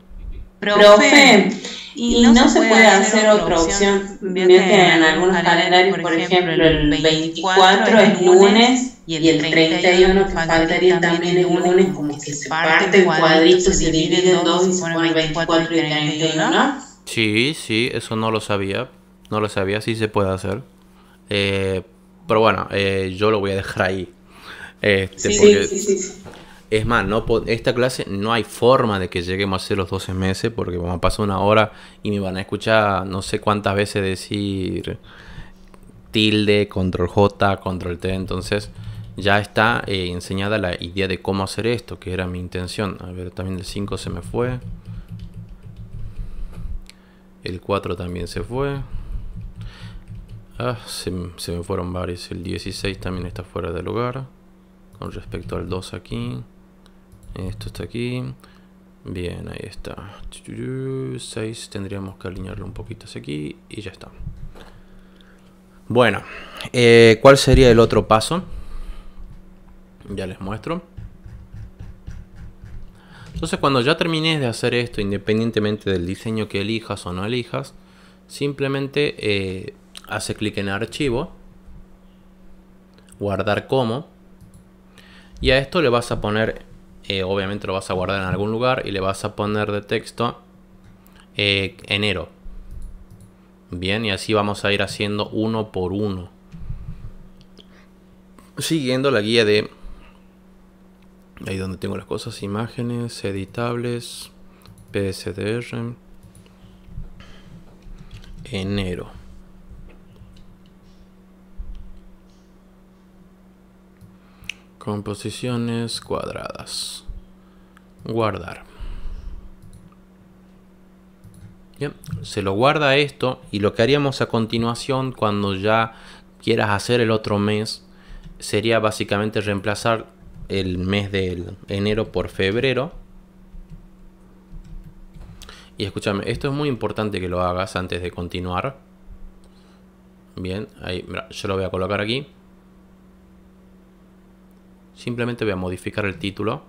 Profe, y no, no se puede, puede hacer otra opción. opción. Veo que en algunos calendarios, por ejemplo, el veinticuatro es lunes y el treinta y uno que faltaría también es lunes, como que se parte el cuadrito, se divide en dos y se pone el veinticuatro y el treinta y uno, ¿no? Sí, sí, eso no lo sabía. No lo sabía, sí se puede hacer. Eh, pero bueno, eh, yo lo voy a dejar ahí. Este, sí, porque... sí, sí, sí. Es más, no, esta clase no hay forma de que lleguemos a hacer los doce meses porque vamos a pasar una hora y me van a escuchar no sé cuántas veces decir tilde, control J, control T. Entonces ya está eh, enseñada la idea de cómo hacer esto, que era mi intención. A ver, también el cinco se me fue. El cuatro también se fue. Ah, se, se me fueron varios. El dieciséis también está fuera de lugar. Con respecto al dos aquí. Esto está aquí. Bien, ahí está. seis tendríamos que alinearlo un poquito hacia aquí. Y ya está. Bueno. Eh, ¿Cuál sería el otro paso? Ya les muestro. Entonces cuando ya termines de hacer esto, independientemente del diseño que elijas o no elijas, simplemente eh, hace clic en archivo. Guardar como. Y a esto le vas a poner, eh, obviamente lo vas a guardar en algún lugar y le vas a poner de texto eh, enero. Bien, y así vamos a ir haciendo uno por uno. Siguiendo la guía de... Ahí donde tengo las cosas, imágenes, editables, P S D R, enero. Composiciones cuadradas. Guardar. Bien. Se lo guarda esto y lo que haríamos a continuación cuando ya quieras hacer el otro mes sería básicamente reemplazar el mes de enero por febrero. Y escúchame, esto es muy importante que lo hagas antes de continuar. Bien, ahí mira, yo lo voy a colocar aquí. Simplemente voy a modificar el título.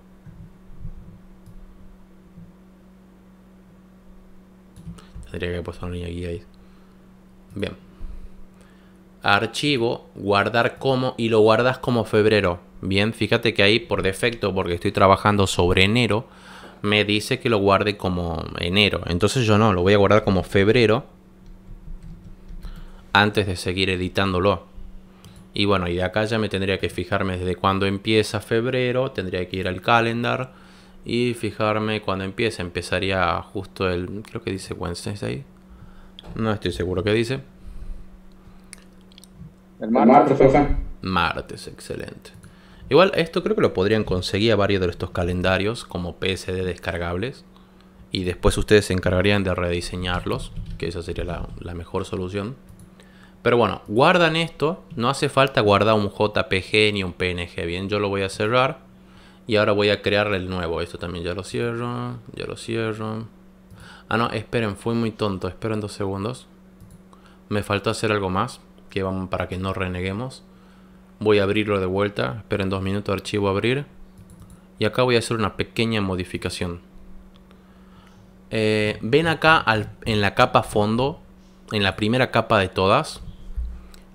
Tendría que haber puesto una línea aquí ahí. Bien. Archivo, guardar como, y lo guardas como febrero. Bien, fíjate que ahí por defecto, porque estoy trabajando sobre enero, me dice que lo guarde como enero. Entonces yo no, lo voy a guardar como febrero antes de seguir editándolo. Y bueno, y de acá ya me tendría que fijarme desde cuándo empieza febrero. Tendría que ir al calendar y fijarme cuándo empieza. Empezaría justo el... creo que dice Wednesday ahí. No estoy seguro qué dice. El martes, profe. Martes, excelente. Igual esto creo que lo podrían conseguir a varios de estos calendarios como P S D descargables. Y después ustedes se encargarían de rediseñarlos, que esa sería la, la mejor solución. Pero bueno, guardan esto. No hace falta guardar un J P G ni un P N G. Bien, yo lo voy a cerrar. Y ahora voy a crear el nuevo. Esto también ya lo cierro. Ya lo cierro. Ah, no, esperen. Fui muy tonto. Esperen dos segundos. Me faltó hacer algo más. Que vamos, para que no reneguemos. Voy a abrirlo de vuelta. Esperen dos minutos. Archivo, abrir. Y acá voy a hacer una pequeña modificación. Eh, ven acá al, en la capa fondo. En la primera capa de todas.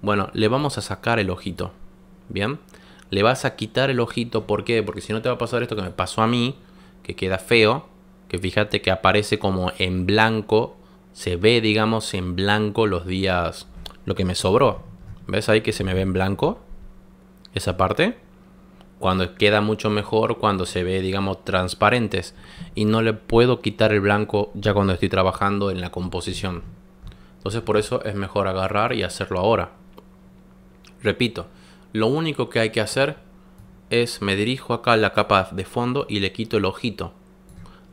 Bueno, le vamos a sacar el ojito. Bien, le vas a quitar el ojito. ¿Por qué? Porque si no te va a pasar esto que me pasó a mí, que queda feo, que fíjate que aparece como en blanco, se ve, digamos, en blanco los días, lo que me sobró. ¿Ves ahí que se me ve en blanco? Esa parte. Cuando queda mucho mejor, cuando se ve, digamos, transparentes. Y no le puedo quitar el blanco ya cuando estoy trabajando en la composición. Entonces por eso es mejor agarrar y hacerlo ahora. Repito, lo único que hay que hacer es me dirijo acá a la capa de fondo y le quito el ojito.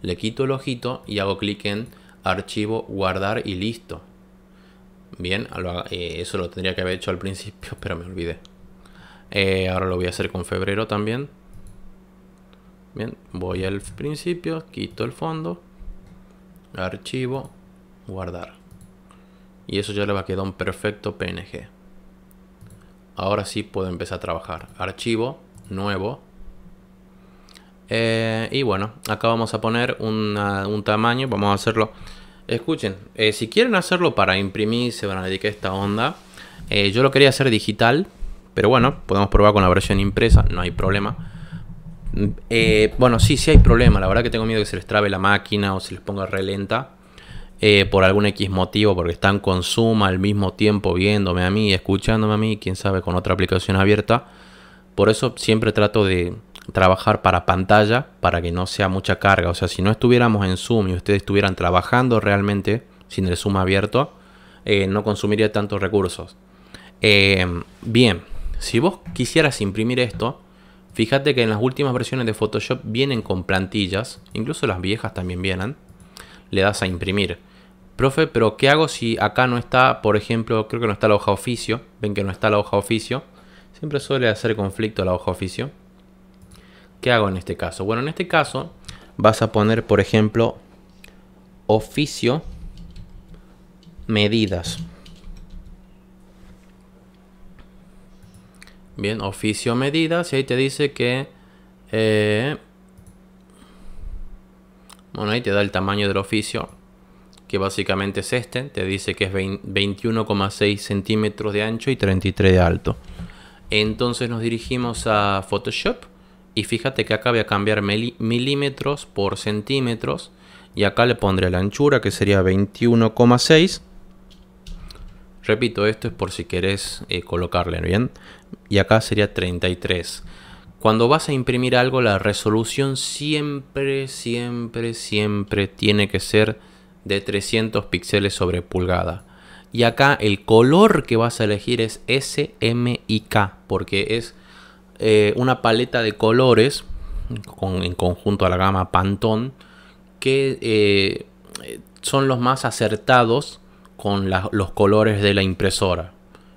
Le quito el ojito y hago clic en archivo, guardar y listo. Bien, eso lo tendría que haber hecho al principio, pero me olvidé. Eh, ahora lo voy a hacer con febrero también. Bien, voy al principio, quito el fondo, archivo, guardar. Y eso ya le va a quedar un perfecto P N G. Ahora sí puedo empezar a trabajar. Archivo, nuevo. Eh, y bueno, acá vamos a poner una, un tamaño. Vamos a hacerlo. Escuchen, eh, si quieren hacerlo para imprimir, se van a dedicar a esta onda. Eh, yo lo quería hacer digital, pero bueno, podemos probar con la versión impresa. No hay problema. Eh, bueno, sí, sí hay problema. La verdad que tengo miedo que se les trabe la máquina o se les ponga re lenta. Eh, por algún X motivo, porque están con Zoom al mismo tiempo viéndome a mí, escuchándome a mí, quién sabe, con otra aplicación abierta. Por eso siempre trato de trabajar para pantalla, para que no sea mucha carga. O sea, si no estuviéramos en Zoom y ustedes estuvieran trabajando realmente sin el Zoom abierto, eh, no consumiría tantos recursos. Eh, bien, si vos quisieras imprimir esto, fíjate que en las últimas versiones de Photoshop vienen con plantillas, incluso las viejas también vienen. Le das a imprimir. Profe, pero ¿qué hago si acá no está, por ejemplo, creo que no está la hoja oficio? Ven que no está la hoja oficio. Siempre suele hacer conflicto la hoja oficio. ¿Qué hago en este caso? Bueno, en este caso vas a poner, por ejemplo, oficio, medidas. Bien, oficio, medidas. Y ahí te dice que... Eh, bueno, ahí te da el tamaño del oficio, que básicamente es este. Te dice que es veintiuno coma seis centímetros de ancho y treinta y tres de alto. Entonces nos dirigimos a Photoshop y fíjate que acá voy a cambiar milímetros por centímetros. Y acá le pondré la anchura, que sería veintiuno coma seis. Repito, esto es por si querés eh, colocarle, ¿bien? Y acá sería treinta y tres. Cuando vas a imprimir algo, la resolución siempre, siempre, siempre tiene que ser de trescientos píxeles sobre pulgada. Y acá el color que vas a elegir es C M Y K, porque es eh, una paleta de colores con, en conjunto a la gama Pantone, que eh, son los más acertados con la, los colores de la impresora.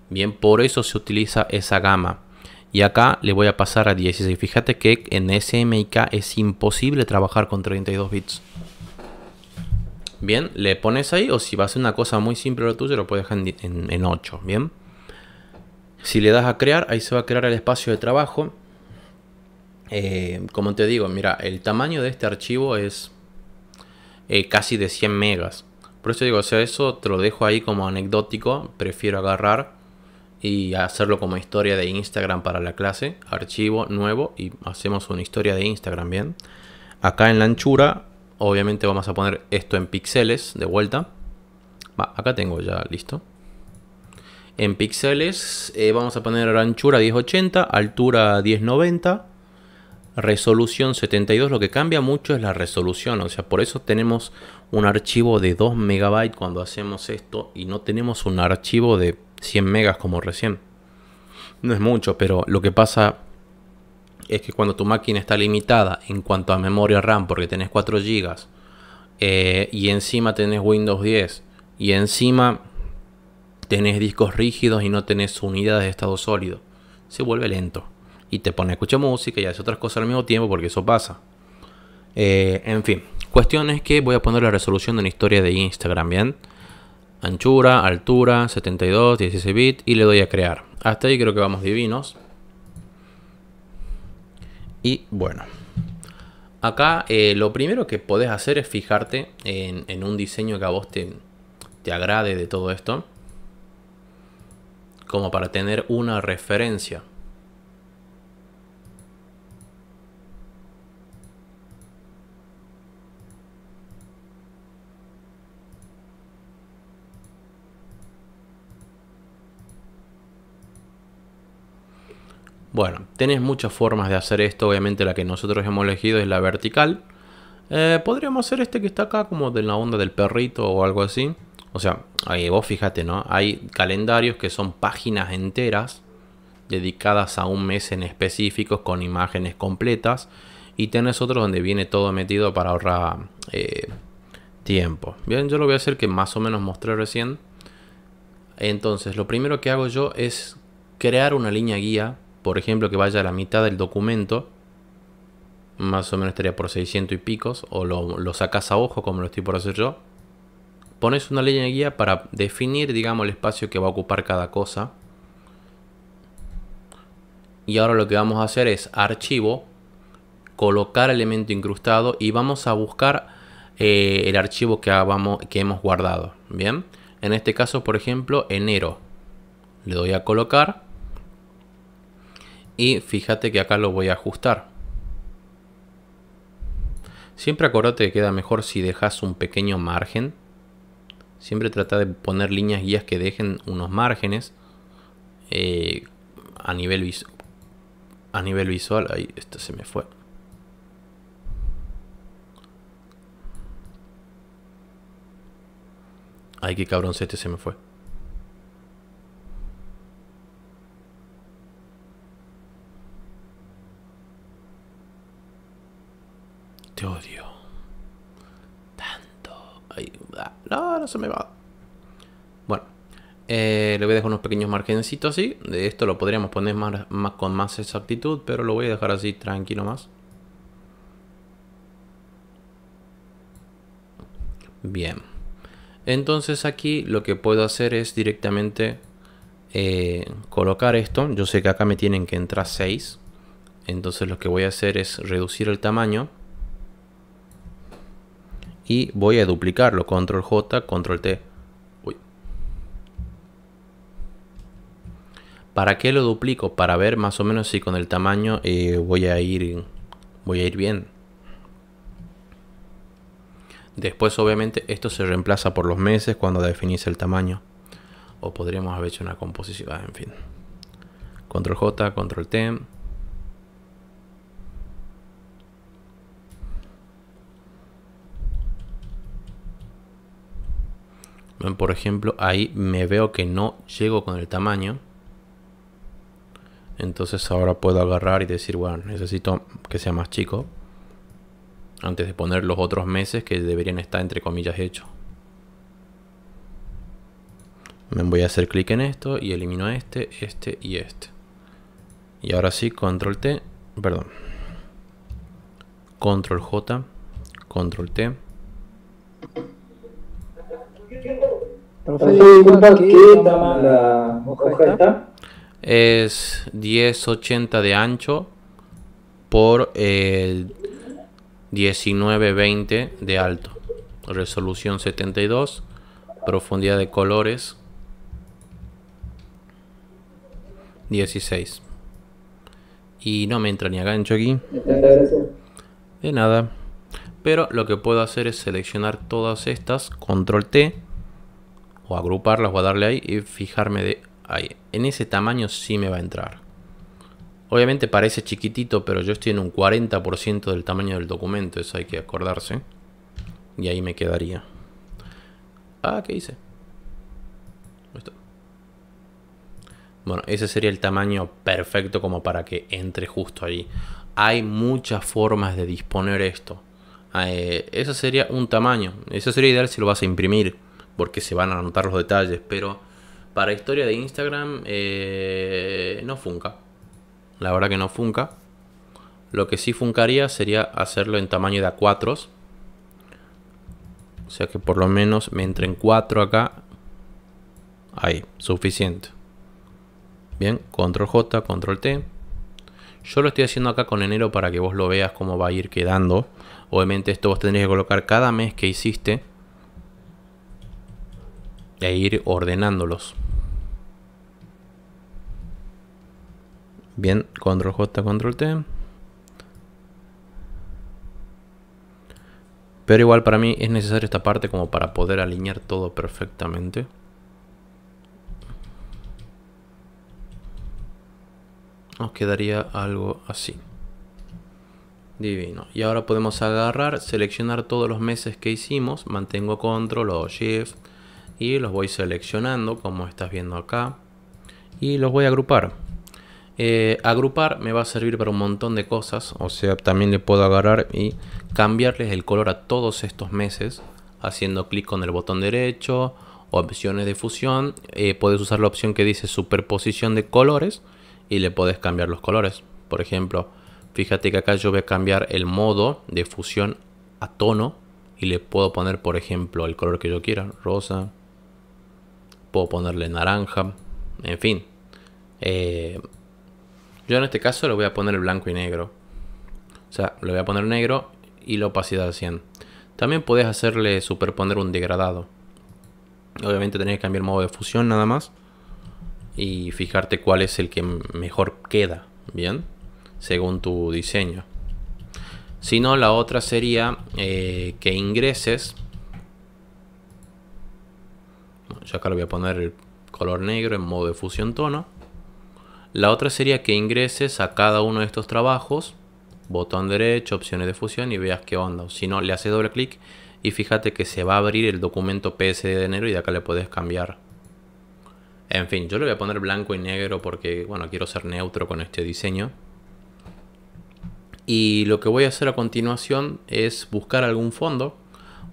Bien, por eso se utiliza esa gama. Y acá le voy a pasar a dieciséis. Fíjate que en C M Y K es imposible trabajar con treinta y dos bits. Bien, le pones ahí, o si va a ser una cosa muy simple lo tuyo, lo puedes dejar en, en, en ocho. Bien. Si le das a crear, ahí se va a crear el espacio de trabajo. Eh, como te digo, mira, el tamaño de este archivo es eh, casi de cien megas. Por eso digo, o sea, eso te lo dejo ahí como anecdótico. Prefiero agarrar y hacerlo como historia de Instagram para la clase. Archivo nuevo y hacemos una historia de Instagram, ¿bien? Acá en la anchura, obviamente vamos a poner esto en píxeles de vuelta. Va, acá tengo ya listo. En píxeles eh, vamos a poner anchura diez ochenta, altura diez noventa, resolución setenta y dos. Lo que cambia mucho es la resolución, o sea, por eso tenemos un archivo de dos megabytes cuando hacemos esto y no tenemos un archivo de cien megas como recién. No es mucho, pero lo que pasa es que cuando tu máquina está limitada en cuanto a memoria RAM porque tenés cuatro gigas eh, y encima tenés Windows diez y encima tenés discos rígidos y no tenés unidades de estado sólido, se vuelve lento y te pone a escuchar música y hace otras cosas al mismo tiempo, porque eso pasa. Eh, en fin, cuestión es que voy a poner la resolución de una historia de Instagram, ¿bien? Anchura, altura, setenta y dos, dieciséis bits y le doy a crear. Hasta ahí creo que vamos divinos. Y bueno, acá eh, lo primero que podés hacer es fijarte en, en un diseño que a vos te, te agrade de todo esto, como para tener una referencia. Bueno, tenés muchas formas de hacer esto. Obviamente la que nosotros hemos elegido es la vertical. Eh, podríamos hacer este que está acá como de la onda del perrito o algo así. O sea, ahí vos fíjate, ¿no? Hay calendarios que son páginas enteras dedicadas a un mes en específico con imágenes completas. Y tenés otro donde viene todo metido para ahorrar eh, tiempo. Bien, yo lo voy a hacer que más o menos mostré recién. Entonces, lo primero que hago yo es crear una línea guía. Por ejemplo, que vaya a la mitad del documento. Más o menos estaría por seiscientos y picos. O lo, lo sacas a ojo, como lo estoy por hacer yo. Pones una línea de guía para definir, digamos, el espacio que va a ocupar cada cosa. Y ahora lo que vamos a hacer es archivo, colocar elemento incrustado. Y vamos a buscar eh, el archivo que, vamos, que hemos guardado. Bien. En este caso, por ejemplo, enero. Le doy a colocar. Y fíjate que acá lo voy a ajustar. Siempre acordate que queda mejor si dejas un pequeño margen. Siempre trata de poner líneas guías que dejen unos márgenes eh, a, nivel vis a nivel visual. Ahí, esto se me fue. Ay, qué cabroncete se me fue. Te odio tanto. Ay, no, no se me va. Bueno, eh, le voy a dejar unos pequeños margencitos así. De esto lo podríamos poner más, más, con más exactitud, pero lo voy a dejar así tranquilo más. Bien. Entonces aquí lo que puedo hacer es directamente eh, colocar esto. Yo sé que acá me tienen que entrar seis. Entonces lo que voy a hacer es reducir el tamaño. Y voy a duplicarlo, control J, control T. Uy. ¿Para qué lo duplico? Para ver más o menos si con el tamaño eh, voy a ir voy a ir bien. Después obviamente esto se reemplaza por los meses cuando definís el tamaño. O podríamos haber hecho una composición, ah, en fin. Control J, control T. Por ejemplo, ahí me veo que no llego con el tamaño. Entonces ahora puedo agarrar y decir, bueno, necesito que sea más chico. Antes de poner los otros meses que deberían estar entre comillas hechos. Me voy a hacer clic en esto y elimino este, este y este. Y ahora sí, control T, perdón. Control J, control T. Es diez ochenta de ancho por eh, diecinueve veinte de alto, resolución setenta y dos, profundidad de colores dieciséis. Y no me entra ni a gancho aquí. De nada. Pero lo que puedo hacer es seleccionar todas estas, control T, o agruparlas, o a darle ahí y fijarme de ahí. En ese tamaño sí me va a entrar. Obviamente parece chiquitito, pero yo estoy en un cuarenta por ciento del tamaño del documento, eso hay que acordarse. Y ahí me quedaría. Ah, ¿qué hice? Listo. Bueno, ese sería el tamaño perfecto como para que entre justo ahí. Hay muchas formas de disponer esto. Eh, eso sería un tamaño. Eso sería ideal si lo vas a imprimir, porque se van a anotar los detalles. Pero para historia de Instagram eh, no funca. La verdad que no funca. Lo que sí funcaría sería hacerlo en tamaño de A cuatro. O sea que por lo menos me entren cuatro acá. Ahí, suficiente. Bien, control J, control T. Yo lo estoy haciendo acá con enero para que vos lo veas cómo va a ir quedando. Obviamente esto vos tendrías que colocar cada mes que hiciste e ir ordenándolos. Bien, control J, control T. Pero igual para mí es necesaria esta parte como para poder alinear todo perfectamente. Nos quedaría algo así. Divino. Y ahora podemos agarrar, seleccionar todos los meses que hicimos. Mantengo control o shift. Y los voy seleccionando como estás viendo acá. Y los voy a agrupar. Eh, agrupar me va a servir para un montón de cosas. O sea, también le puedo agarrar y cambiarles el color a todos estos meses. Haciendo clic con el botón derecho. Opciones de fusión. Eh, puedes usar la opción que dice superposición de colores. Y le podés cambiar los colores. Por ejemplo, fíjate que acá yo voy a cambiar el modo de fusión a tono. Y le puedo poner, por ejemplo, el color que yo quiera. Rosa. Puedo ponerle naranja. En fin. Eh, yo en este caso le voy a poner el blanco y negro. O sea, le voy a poner negro y la opacidad cien. También podés hacerle superponer un degradado. Obviamente tenés que cambiar el modo de fusión nada más. Y fijarte cuál es el que mejor queda, ¿bien? Según tu diseño. Si no, la otra sería eh, que ingreses. Yo acá le voy a poner el color negro en modo de fusión tono. La otra sería que ingreses a cada uno de estos trabajos. Botón derecho, opciones de fusión y veas qué onda. Si no, le haces doble clic y fíjate que se va a abrir el documento P S D de enero y de acá le podés cambiar. En fin, yo le voy a poner blanco y negro porque, bueno, quiero ser neutro con este diseño. Y lo que voy a hacer a continuación es buscar algún fondo.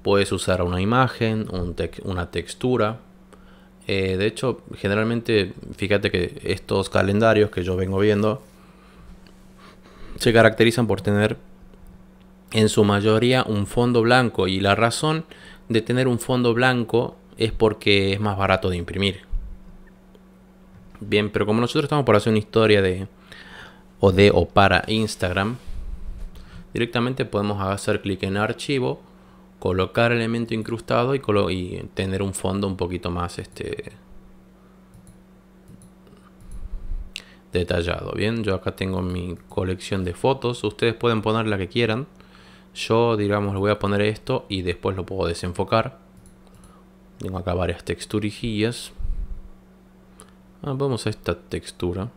Puedes usar una imagen, un tex una textura. Eh, de hecho, generalmente, fíjate que estos calendarios que yo vengo viendo se caracterizan por tener en su mayoría un fondo blanco. Y la razón de tener un fondo blanco es porque es más barato de imprimir. Bien, pero como nosotros estamos por hacer una historia de o de o para Instagram, directamente podemos hacer clic en archivo, colocar elemento incrustado y, colo y tener un fondo un poquito más este detallado. Bien, yo acá tengo mi colección de fotos, ustedes pueden poner la que quieran. Yo, digamos, le voy a poner esto y después lo puedo desenfocar. Tengo acá varias texturijillas. Ah, vamos a esta textura.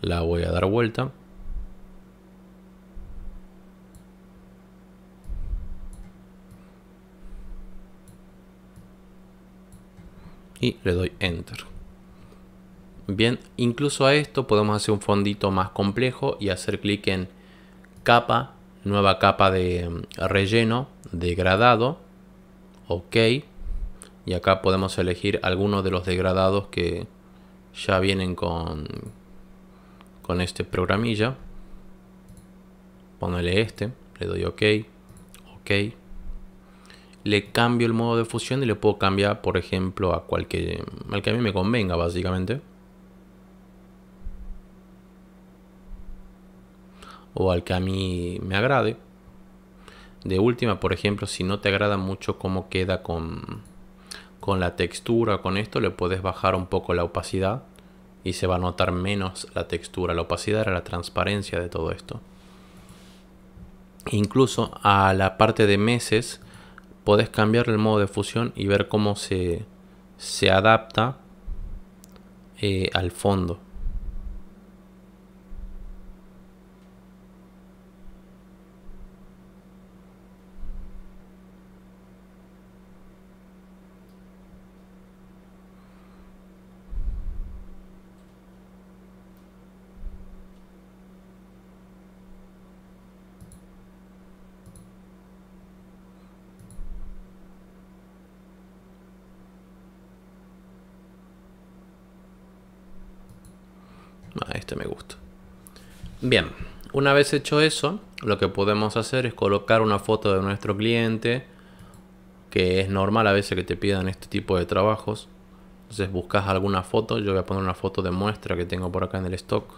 La voy a dar vuelta. Y le doy Enter. Bien, incluso a esto podemos hacer un fondito más complejo y hacer clic en capa, nueva capa de relleno, degradado. Ok. Y acá podemos elegir algunos de los degradados que ya vienen con, con este programilla. Ponele este, le doy OK, OK. Le cambio el modo de fusión y le puedo cambiar, por ejemplo, a cualquier, al que a mí me convenga, básicamente. o al que a mí me agrade. De última, por ejemplo, si no te agrada mucho cómo queda con, con la textura, con esto, le puedes bajar un poco la opacidad y se va a notar menos la textura. La opacidad era la transparencia de todo esto. Incluso a la parte de meses podés cambiarle el modo de fusión y ver cómo se, se adapta eh, al fondo. Este me gusta. Bien, una vez hecho eso, lo que podemos hacer es colocar una foto de nuestro cliente, que es normal a veces que te pidan este tipo de trabajos. Entonces buscas alguna foto. Yo voy a poner una foto de muestra que tengo por acá en el stock,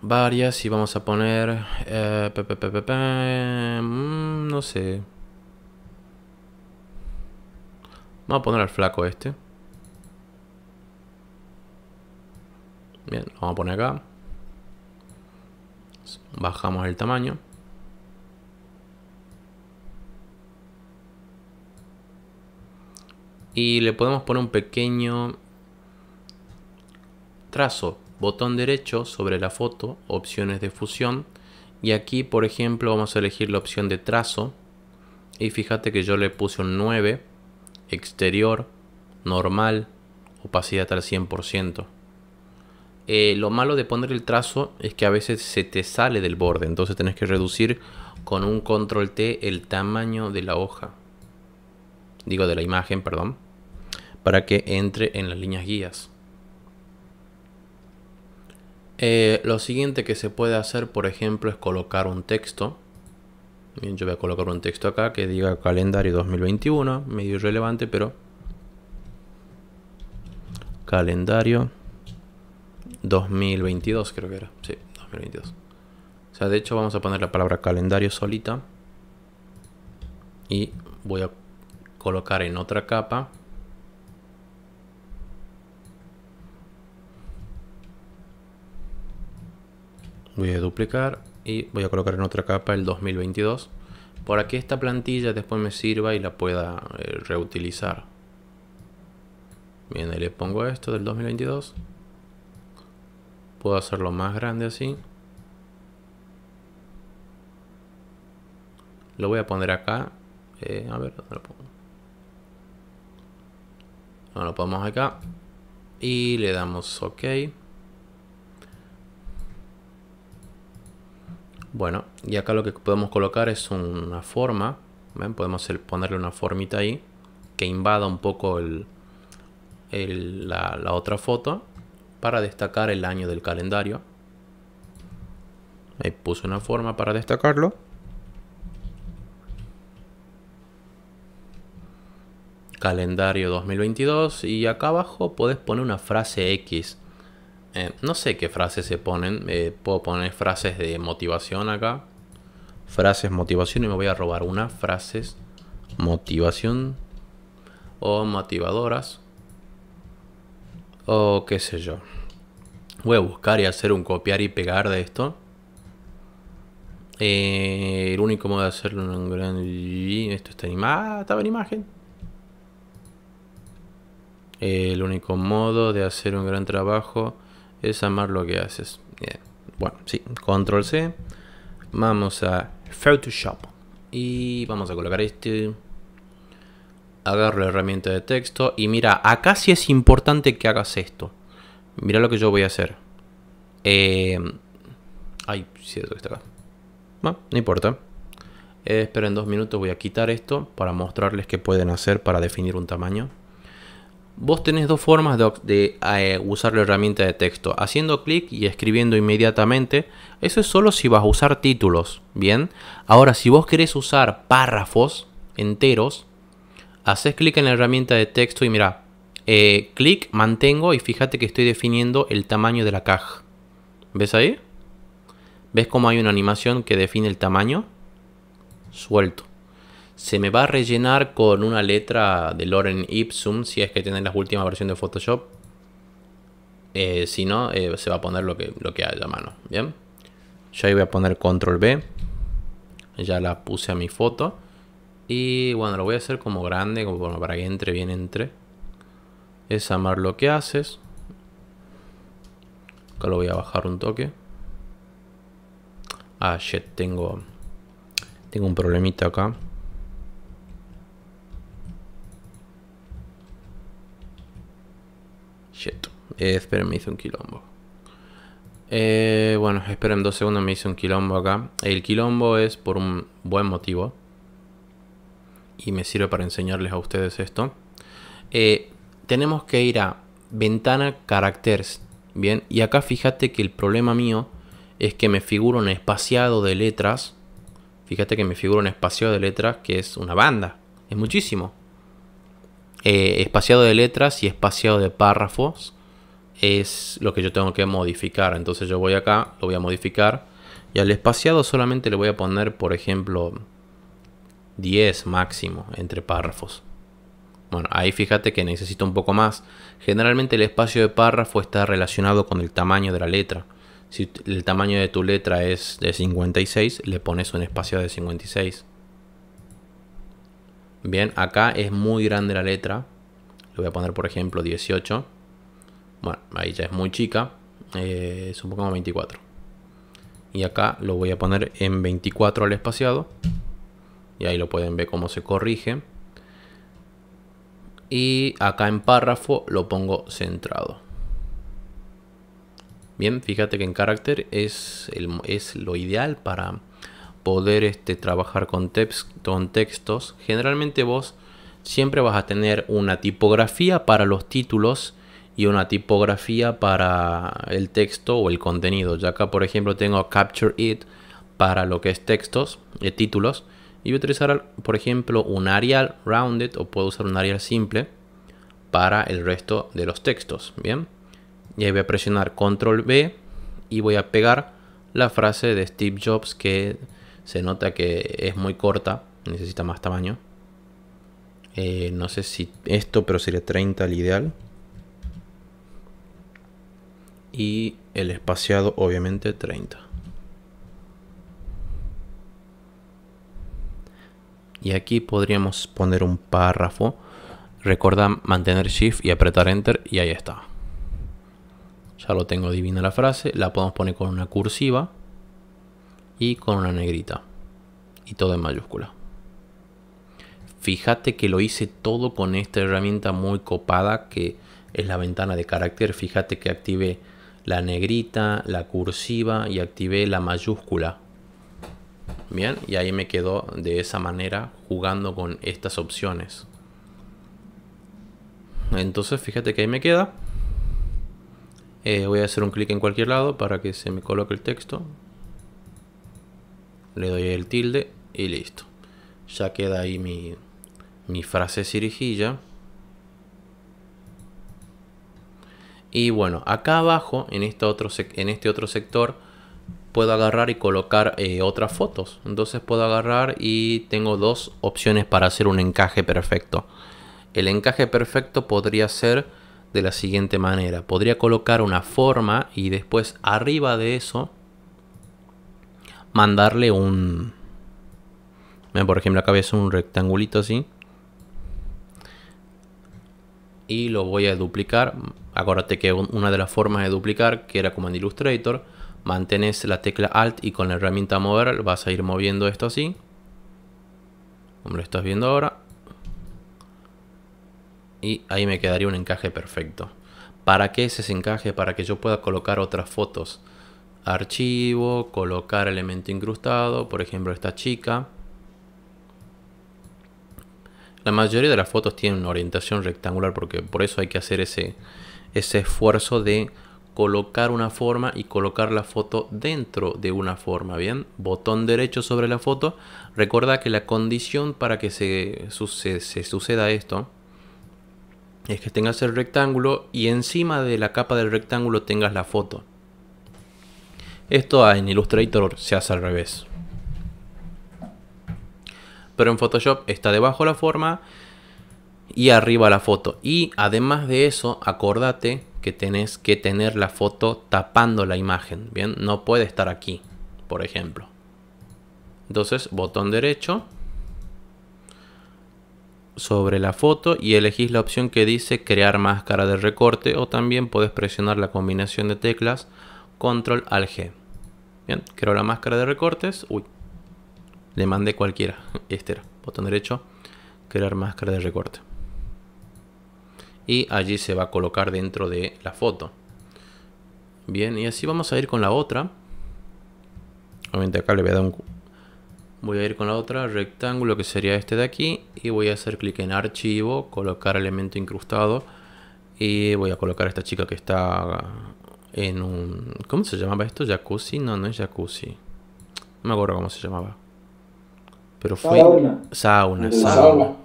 varias, y vamos a poner eh, pe, pe, pe, pe, pe, mmm, no sé, vamos a poner al flaco este. Bien, lo vamos a poner acá. Bajamos el tamaño. Y le podemos poner un pequeño trazo. Botón derecho sobre la foto, opciones de fusión. Y aquí, por ejemplo, vamos a elegir la opción de trazo. Y fíjate que yo le puse un nueve. Exterior, normal, opacidad al cien por ciento. Eh, lo malo de poner el trazo es que a veces se te sale del borde, entonces tenés que reducir con un control T el tamaño de la hoja, digo de la imagen, perdón, para que entre en las líneas guías. Eh, lo siguiente que se puede hacer, por ejemplo, es colocar un texto. Bien, yo voy a colocar un texto acá que diga calendario dos mil veintiuno, medio irrelevante, pero calendario dos mil veintidós creo que era, sí, dos mil veintidós. O sea, de hecho vamos a poner la palabra calendario solita y voy a colocar en otra capa voy a duplicar y voy a colocar en otra capa el dos mil veintidós, para que esta plantilla después me sirva y la pueda eh, reutilizar. Bien, ahí le pongo esto del dos mil veintidós. Puedo hacerlo más grande así. Lo voy a poner acá. Eh, a ver, ¿dónde lo pongo? No, lo ponemos acá. Y le damos OK. Bueno, y acá lo que podemos colocar es una forma. ¿Ven? Podemos ponerle una formita ahí, que invada un poco el, el, la, la otra foto, para destacar el año del calendario. Ahí puse una forma para destacarlo. Calendario dos mil veintidós. Y acá abajo podés poner una frase X. Eh, no sé qué frases se ponen. Eh, puedo poner frases de motivación acá. Frases motivación. Y me voy a robar una. Frases motivación. O motivadoras. O qué sé yo. Voy a buscar y hacer un copiar y pegar de esto. Eh, el único modo de hacerlo en un gran... Esto está animado. Ah, estaba en imagen. Eh, el único modo de hacer un gran trabajo es amar lo que haces. Bien. Bueno, sí. Control C. Vamos a Photoshop. Y vamos a colocar este... Agarro la herramienta de texto y mira, acá sí es importante que hagas esto. Mira lo que yo voy a hacer. Eh, ay, cierto que está acá. Bueno, no importa. Eh, espero en dos minutos voy a quitar esto para mostrarles qué pueden hacer para definir un tamaño. Vos tenés dos formas de, de eh, usar la herramienta de texto. Haciendo clic y escribiendo inmediatamente. Eso es solo si vas a usar títulos. Bien. Ahora, si vos querés usar párrafos enteros, haces clic en la herramienta de texto y mira, eh, clic, mantengo y fíjate que estoy definiendo el tamaño de la caja. ¿Ves ahí? ¿Ves cómo hay una animación que define el tamaño? Suelto. Se me va a rellenar con una letra de Lorem Ipsum, si es que tienen la última versión de Photoshop. Eh, si no, eh, se va a poner lo que, lo que haya a mano. Bien. Yo ahí voy a poner control B. Ya la puse a mi foto. Y bueno, lo voy a hacer como grande, como bueno, para que entre bien entre. Es amar lo que haces. Acá lo voy a bajar un toque. Ah, shit, tengo, tengo un problemita acá. Shit, eh, esperen, me hice un quilombo. Eh, bueno, esperen dos segundos, me hice un quilombo acá. El quilombo es por un buen motivo. Y me sirve para enseñarles a ustedes esto. Eh, tenemos que ir a ventana, caracteres. Bien, y acá fíjate que el problema mío es que me figura un espaciado de letras. Fíjate que me figura un espaciado de letras que es una banda. Es muchísimo. Eh, espaciado de letras y espaciado de párrafos es lo que yo tengo que modificar. Entonces yo voy acá, lo voy a modificar. Y al espaciado solamente le voy a poner, por ejemplo, diez máximo entre párrafos. Bueno, ahí fíjate que necesito un poco más. Generalmente el espacio de párrafo está relacionado con el tamaño de la letra. Si el tamaño de tu letra es de cincuenta y seis, le pones un espacio de cincuenta y seis. Bien, acá es muy grande la letra. Le voy a poner, por ejemplo, dieciocho. Bueno, ahí ya es muy chica. Eh, supongamos veinticuatro. Y acá lo voy a poner en veinticuatro al espaciado. Y ahí lo pueden ver cómo se corrige. Y acá en párrafo lo pongo centrado. Bien, fíjate que en carácter es, el, es lo ideal para poder este, trabajar con, text, con textos. Generalmente vos siempre vas a tener una tipografía para los títulos y una tipografía para el texto o el contenido. Ya acá, por ejemplo, tengo Capture It para lo que es textos, eh, títulos. Y voy a utilizar, por ejemplo, un Arial Rounded o puedo usar un Arial simple para el resto de los textos. Bien. Y ahí voy a presionar control B y voy a pegar la frase de Steve Jobs que se nota que es muy corta. Necesita más tamaño. Eh, no sé si esto, pero sería treinta el ideal. Y el espaciado, obviamente, treinta. Y aquí podríamos poner un párrafo. Recordad mantener Shift y apretar Enter y ahí está. Ya lo tengo divina la frase. La podemos poner con una cursiva y con una negrita. Y todo en mayúscula. Fíjate que lo hice todo con esta herramienta muy copada que es la ventana de carácter. Fíjate que activé la negrita, la cursiva y activé la mayúscula. Bien, y ahí me quedó de esa manera jugando con estas opciones. Entonces fíjate que ahí me queda. Eh, voy a hacer un clic en cualquier lado para que se me coloque el texto. Le doy el tilde y listo. Ya queda ahí mi, mi frase cirijilla. Y bueno, acá abajo en este otro, en este otro sector puedo agarrar y colocar eh, otras fotos. Entonces puedo agarrar y tengo dos opciones para hacer un encaje perfecto. El encaje perfecto podría ser de la siguiente manera. Podría colocar una forma y después arriba de eso mandarle un... Por ejemplo, acá voy a hacer un rectangulito así. Y lo voy a duplicar. Acuérdate que una de las formas de duplicar, que era como en Illustrator, mantenés la tecla Alt y con la herramienta mover vas a ir moviendo esto así. Como lo estás viendo ahora. Y ahí me quedaría un encaje perfecto. ¿Para qué es ese encaje? Para que yo pueda colocar otras fotos. Archivo, colocar elemento incrustado. Por ejemplo, esta chica. La mayoría de las fotos tienen una orientación rectangular porque por eso hay que hacer ese, ese esfuerzo de colocar una forma y colocar la foto dentro de una forma. Bien, botón derecho sobre la foto. Recuerda que la condición para que se, se, se suceda esto es que tengas el rectángulo y encima de la capa del rectángulo tengas la foto. Esto en Illustrator se hace al revés. Pero en Photoshop está debajo la forma y arriba la foto. Y además de eso, acordate que tenés que tener la foto tapando la imagen. Bien, no puede estar aquí, por ejemplo. Entonces, botón derecho sobre la foto y elegís la opción que dice crear máscara de recorte, o también podés presionar la combinación de teclas control al G. Bien, creo la máscara de recortes. Uy, le mandé cualquiera. Este era, botón derecho, crear máscara de recorte. Y allí se va a colocar dentro de la foto. Bien, y así vamos a ir con la otra. Obviamente acá le voy a dar un... Voy a ir con la otra, rectángulo, que sería este de aquí. Y voy a hacer clic en archivo, colocar elemento incrustado. Y voy a colocar a esta chica que está en un... ¿Cómo se llamaba esto? ¿Jacuzzi? No, no es jacuzzi. No me acuerdo cómo se llamaba. Pero fue... Sauna. Sauna, sauna. sauna.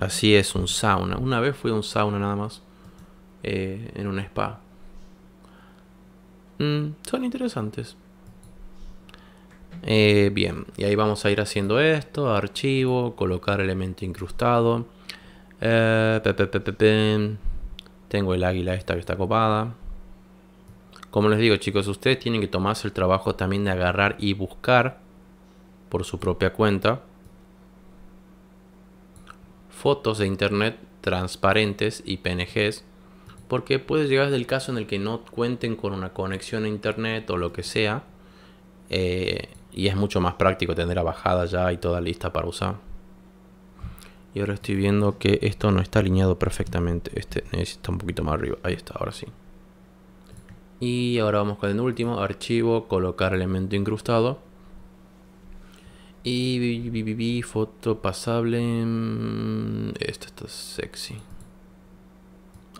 Así es, un sauna. Una vez fui a un sauna nada más. Eh, en un spa. Mm, son interesantes. Eh, bien, y ahí vamos a ir haciendo esto, archivo, colocar elemento incrustado. Eh, pe, pe, pe, pe, pe. Tengo el águila esta que está copada. Como les digo, chicos, ustedes tienen que tomarse el trabajo también de agarrar y buscar por su propia cuenta fotos de internet transparentes y P N Gs, porque puede llegar del caso en el que no cuenten con una conexión a internet o lo que sea. Eh, Y es mucho más práctico tener la bajada ya y toda lista para usar. Y ahora estoy viendo que esto no está alineado perfectamente. Este necesita un poquito más arriba. Ahí está, ahora sí. Y ahora vamos con el último. Archivo, colocar elemento incrustado. Y foto pasable. Esta está sexy.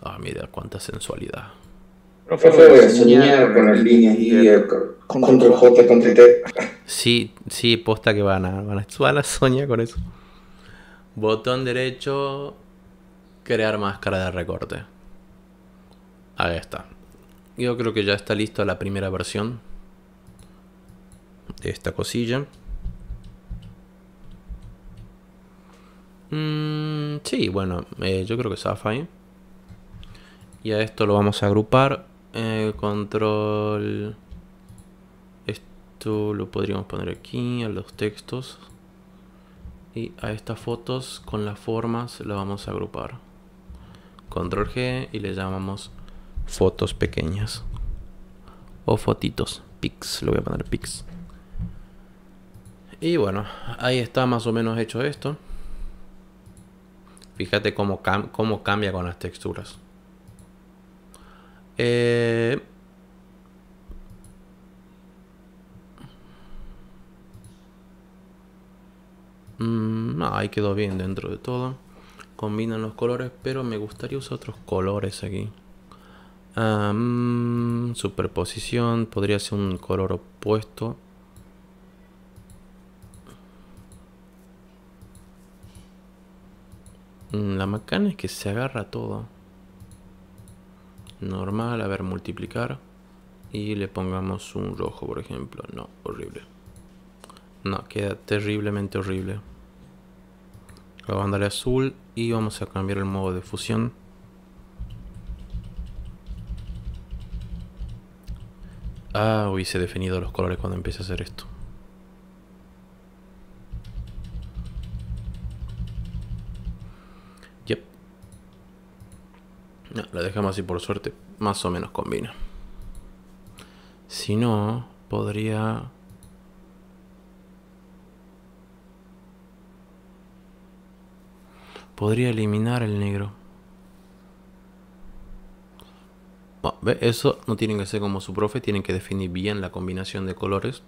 Ah, mira cuánta sensualidad. Profe, soñar con las líneas y el control J, control T. Sí, sí, posta que van a, van a, van a soñar con eso. Botón derecho, crear máscara de recorte. Ahí está. Yo creo que ya está listo la primera versión de esta cosilla. Mm, sí, bueno, eh, yo creo que zafa ahí. Y a esto lo vamos a agrupar. Eh, control, esto lo podríamos poner aquí, a los textos, y a estas fotos con las formas la vamos a agrupar, control G, y le llamamos fotos pequeñas o fotitos, pics, lo voy a poner pics. Y bueno, ahí está más o menos hecho esto. Fíjate cómo, cam cómo cambia con las texturas. Eh, mmm, ahí quedó bien dentro de todo. Combinan los colores, pero me gustaría usar otros colores aquí. Um, superposición, podría ser un color opuesto. La macana es que se agarra todo. Normal, a ver, multiplicar. Y le pongamos un rojo, por ejemplo. No, horrible. No, queda terriblemente horrible. La banda de azul. Y vamos a cambiar el modo de fusión. Ah, hubiese definido los colores cuando empiece a hacer esto. No, lo dejamos así, por suerte, más o menos combina. Si no, podría... Podría eliminar el negro. Bueno, ¿ve? Eso no tienen que ser como su profe, tienen que definir bien la combinación de colores.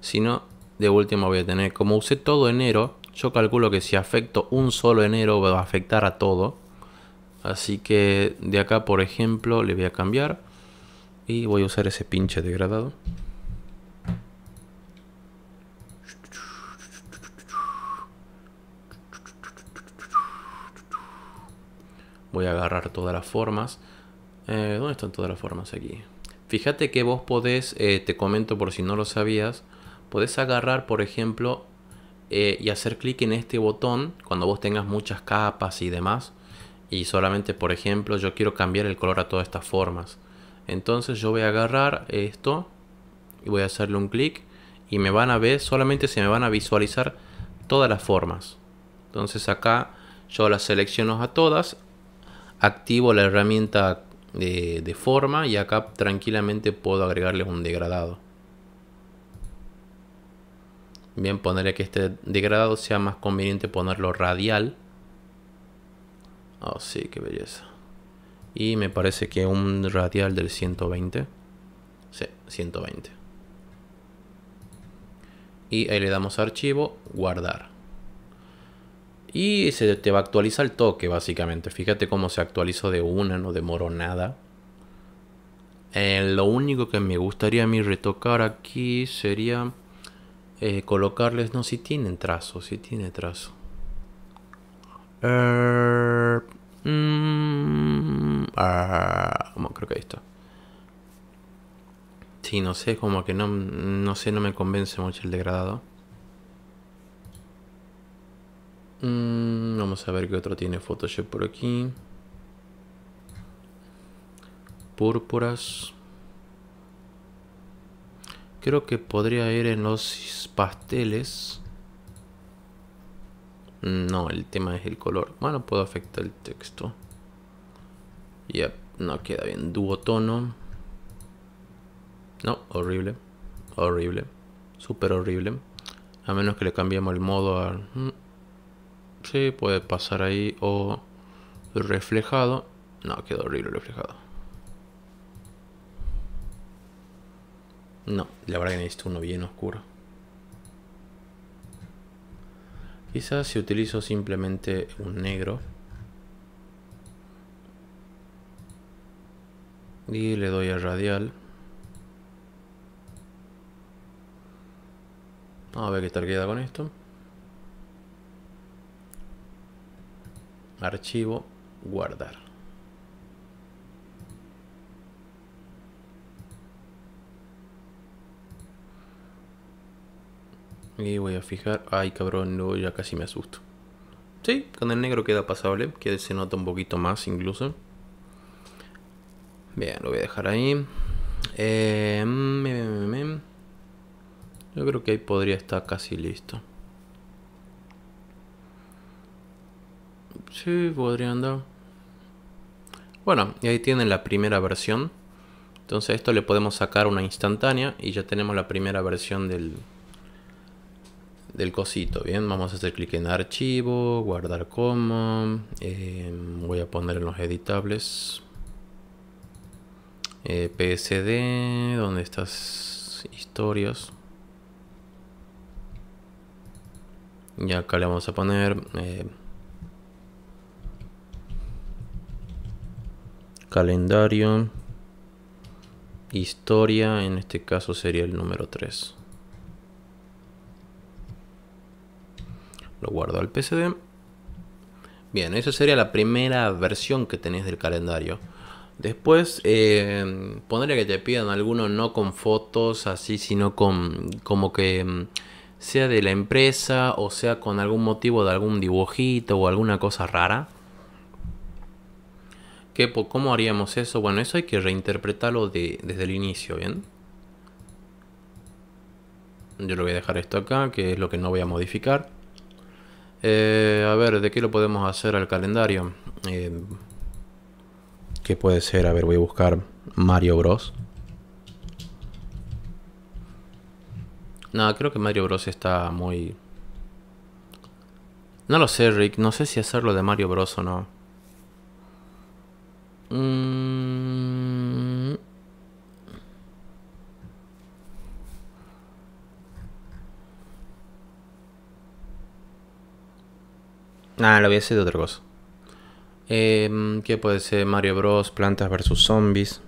Si no, de última voy a tener... Como usé todo enero, yo calculo que si afecto un solo enero va a afectar a todo. Así que de acá, por ejemplo, le voy a cambiar. Y voy a usar ese pinche degradado. Voy a agarrar todas las formas. Eh, ¿Dónde están todas las formas aquí? Fíjate que vos podés, eh, te comento por si no lo sabías, podés agarrar, por ejemplo, eh, y hacer clic en este botón cuando vos tengas muchas capas y demás. Y solamente, por ejemplo, yo quiero cambiar el color a todas estas formas. Entonces yo voy a agarrar esto y voy a hacerle un clic y me van a ver, solamente se me van a visualizar todas las formas. Entonces acá yo las selecciono a todas, activo la herramienta de, de forma y acá tranquilamente puedo agregarles un degradado. Bien, ponerle que este degradado sea más conveniente ponerlo radial. Oh, sí, qué belleza. Y me parece que un radial del ciento veinte. Sí, ciento veinte. Y ahí le damos a archivo, guardar. Y se te va a actualizar el toque, básicamente. Fíjate cómo se actualizó de una, no demoró nada. Eh, lo único que me gustaría a mí retocar aquí sería eh, colocarles... No, si tienen trazo, si tiene trazo. Uh, mm, ah, bueno, creo que ahí está. Sí, no sé, como que no, no sé, no me convence mucho el degradado. Mm, vamos a ver qué otro tiene Photoshop por aquí. Púrpuras. Creo que podría ir en los pasteles. No, el tema es el color. Bueno, puedo afectar el texto. Yep, no queda bien. Duotono. No, horrible. Horrible. Súper horrible. A menos que le cambiemos el modo a... Sí, puede pasar ahí. O reflejado. No, queda horrible reflejado. No, la verdad que necesito uno bien oscuro. Quizás si utilizo simplemente un negro y le doy a radial. Vamos a ver qué tal queda con esto. Archivo, guardar. Y voy a fijar... Ay, cabrón, no, ya casi me asusto. Sí, con el negro queda pasable, que se nota un poquito más incluso. Bien, lo voy a dejar ahí. Eh, me, me, me, me. Yo creo que ahí podría estar casi listo. Sí, podría andar. Bueno, y ahí tienen la primera versión. Entonces a esto le podemos sacar una instantánea y ya tenemos la primera versión del... del cosito. Bien, vamos a hacer clic en archivo, guardar como, eh, voy a poner en los editables, eh, P S D, donde estas historias, y acá le vamos a poner eh, calendario, historia, en este caso sería el número tres. Lo guardo al P S D. Bien, esa sería la primera versión que tenés del calendario. Después, eh, ponerle que te pidan alguno no con fotos así, sino con como que sea de la empresa o sea con algún motivo de algún dibujito o alguna cosa rara. ¿Qué, ¿Cómo haríamos eso? Bueno, eso hay que reinterpretarlo de, desde el inicio, ¿bien? Yo lo voy a dejar esto acá, que es lo que no voy a modificar. Eh, a ver, ¿de qué lo podemos hacer al calendario? Eh, ¿Qué puede ser? A ver, voy a buscar Mario Bros. No, creo que Mario Bros está muy... No lo sé, Rick. No sé si hacerlo de Mario Bros o no. Mm... Ah, lo voy a hacer de otra cosa. Eh, ¿Qué puede ser? Mario Bros, Plantas versus Zombies.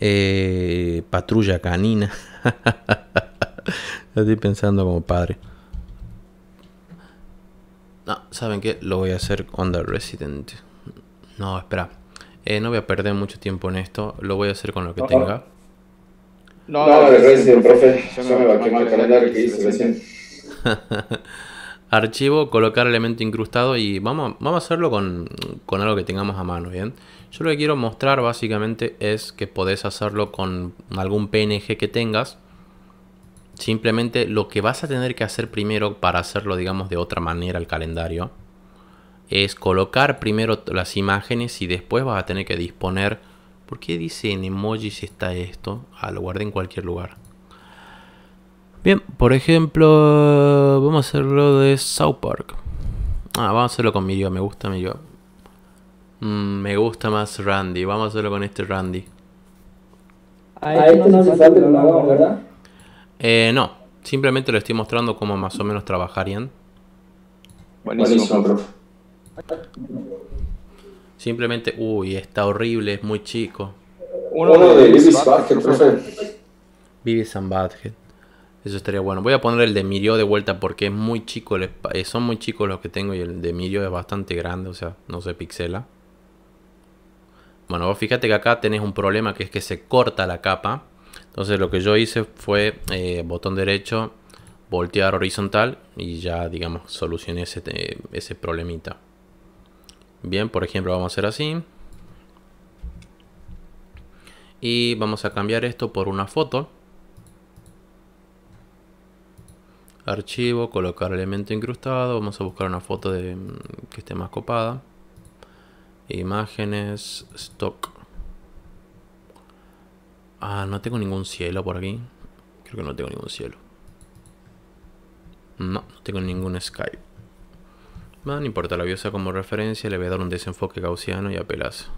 Eh, Patrulla Canina. Estoy pensando como padre. No, ¿saben qué? Lo voy a hacer onda Resident. No, espera. Eh, no voy a perder mucho tiempo en esto. Lo voy a hacer con lo que tenga. No, no, de recién, profe. Yo me va a quemar el calendario que hice recién. Archivo, colocar elemento incrustado y vamos, vamos a hacerlo con, con algo que tengamos a mano, ¿bien? Yo lo que quiero mostrar básicamente es que podés hacerlo con algún P N G que tengas. Simplemente lo que vas a tener que hacer primero para hacerlo, digamos, de otra manera el calendario, es colocar primero las imágenes y después vas a tener que disponer... ¿Por qué dice en emojis está esto? Ah, lo guardé en cualquier lugar. Bien, por ejemplo, vamos a hacerlo de South Park. Ah, vamos a hacerlo con Mirio, me gusta Mirio. Mm, me gusta más Randy, vamos a hacerlo con este Randy. A esto no hace falta que lo hagamos, ¿verdad? Eh, no, simplemente lo estoy mostrando cómo más o menos trabajarían. Buenísimo, profe. Simplemente, uy, está horrible, es muy chico. Uno de Bivis profe. Bivis and Badhead. Eso estaría bueno. Voy a poner el de Mirio de vuelta porque es muy chico. Son muy chicos los que tengo y el de Mirio es bastante grande. O sea, no se pixela. Bueno, vos fíjate que acá tenés un problema que es que se corta la capa. Entonces lo que yo hice fue eh, botón derecho, voltear horizontal y ya, digamos, solucioné ese, eh, ese problemita. Bien, por ejemplo, vamos a hacer así. Y vamos a cambiar esto por una foto. Archivo, colocar elemento incrustado. Vamos a buscar una foto de, que esté más copada. Imágenes, stock. Ah, no tengo ningún cielo por aquí. Creo que no tengo ningún cielo. No, no tengo ningún sky. No, no importa, la voy a usar como referencia. Le voy a dar un desenfoque gaussiano y apelazo.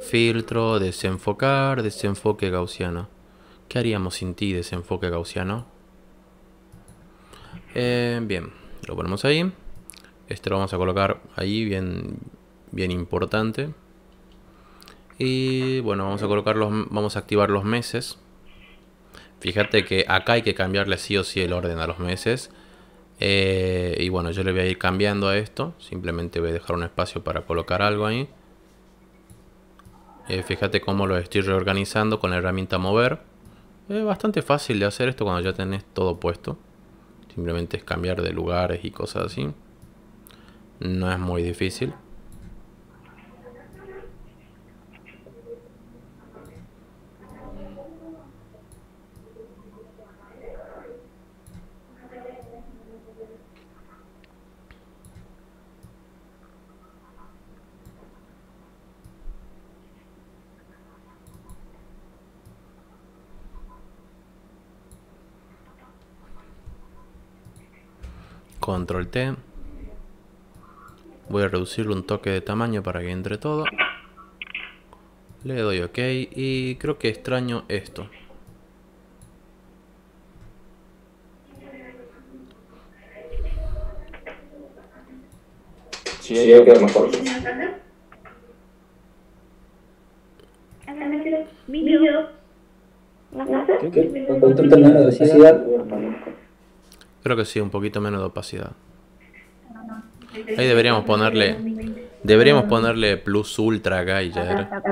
Filtro, desenfocar, desenfoque gaussiano. ¿Qué haríamos sin ti, desenfoque gaussiano? Eh, bien, lo ponemos ahí. Este lo vamos a colocar ahí, bien, bien importante. Y bueno, vamos a colocar los, vamos a activar los meses. Fíjate que acá hay que cambiarle sí o sí el orden a los meses. Eh, y bueno, yo le voy a ir cambiando a esto. Simplemente voy a dejar un espacio para colocar algo ahí. Eh, fíjate cómo lo estoy reorganizando con la herramienta mover. Es bastante fácil de hacer esto cuando ya tenés todo puesto. Simplemente es cambiar de lugares y cosas así. No es muy difícil. Control T. Voy a reducirle un toque de tamaño para que entre todo. Le doy OK y creo que extraño esto. Sí, sí, yo creo mejor. Creo que sí, un poquito menos de opacidad. Ahí deberíamos ponerle deberíamos ponerle Plus Ultra acá y ya era.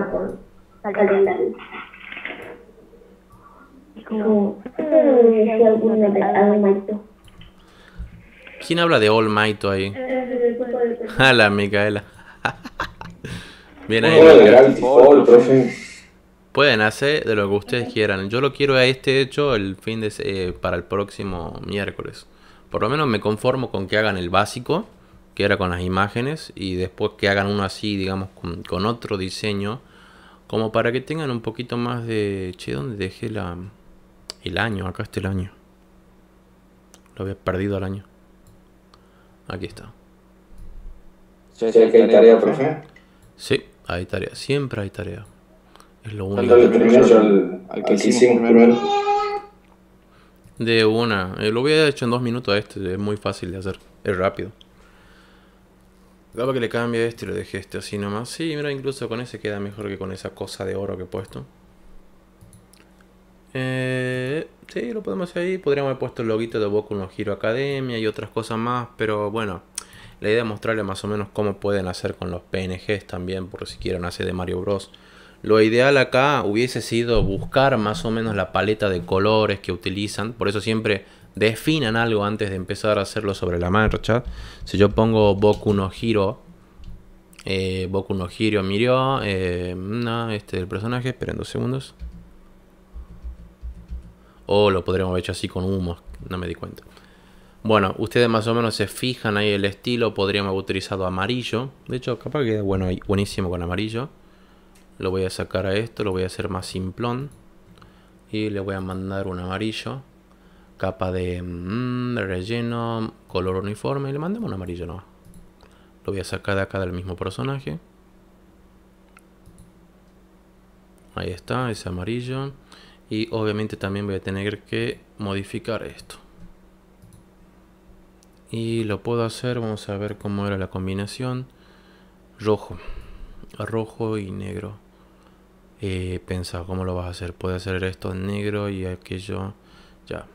¿Quién habla de All Mighto ahí? A la Micaela. Bien ahí, Micaela. Pueden hacer de lo que ustedes quieran. Yo lo quiero a este hecho el fin de eh, para el próximo miércoles. Por lo menos me conformo con que hagan el básico, que era con las imágenes, y después que hagan uno así, digamos, con, con otro diseño, como para que tengan un poquito más de... Che, ¿dónde dejé la el año? Acá está el año. Lo había perdido el año. Aquí está. Sí, sí, que hay tarea, profe. Sí, hay tarea. Siempre hay tarea. Es lo único. De una. Eh, lo hubiera hecho en dos minutos a este. Es muy fácil de hacer. Es rápido. Capaz que le cambie este y lo deje este así nomás. Sí, mira, incluso con ese queda mejor que con esa cosa de oro que he puesto. Eh, sí, lo podemos hacer ahí. Podríamos haber puesto el loguito de Boku no Hero Academia y otras cosas más. Pero bueno, la idea es mostrarles más o menos cómo pueden hacer con los P N Gs también, por si quieren hacer de Mario Bros. Lo ideal acá hubiese sido buscar más o menos la paleta de colores que utilizan. Por eso siempre definan algo antes de empezar a hacerlo sobre la marcha. Si yo pongo Boku no Hero, eh, Boku no Hero Mirio, eh, no, este es el personaje, esperen dos segundos. O lo podríamos haber hecho así con humo, no me di cuenta. Bueno, ustedes más o menos se fijan ahí el estilo. Podríamos haber utilizado amarillo. De hecho, capaz que queda bueno, buenísimo con amarillo. Lo voy a sacar a esto, lo voy a hacer más simplón. Y le voy a mandar un amarillo. Capa de mmm, relleno, color uniforme. Y le mandamos un amarillo, no. Lo voy a sacar de acá del mismo personaje. Ahí está, ese amarillo. Y obviamente también voy a tener que modificar esto. Y lo puedo hacer, vamos a ver cómo era la combinación. Rojo. Rojo y negro. Eh, pensá, ¿cómo lo vas a hacer? Puedo hacer esto en negro y aquello... Ya.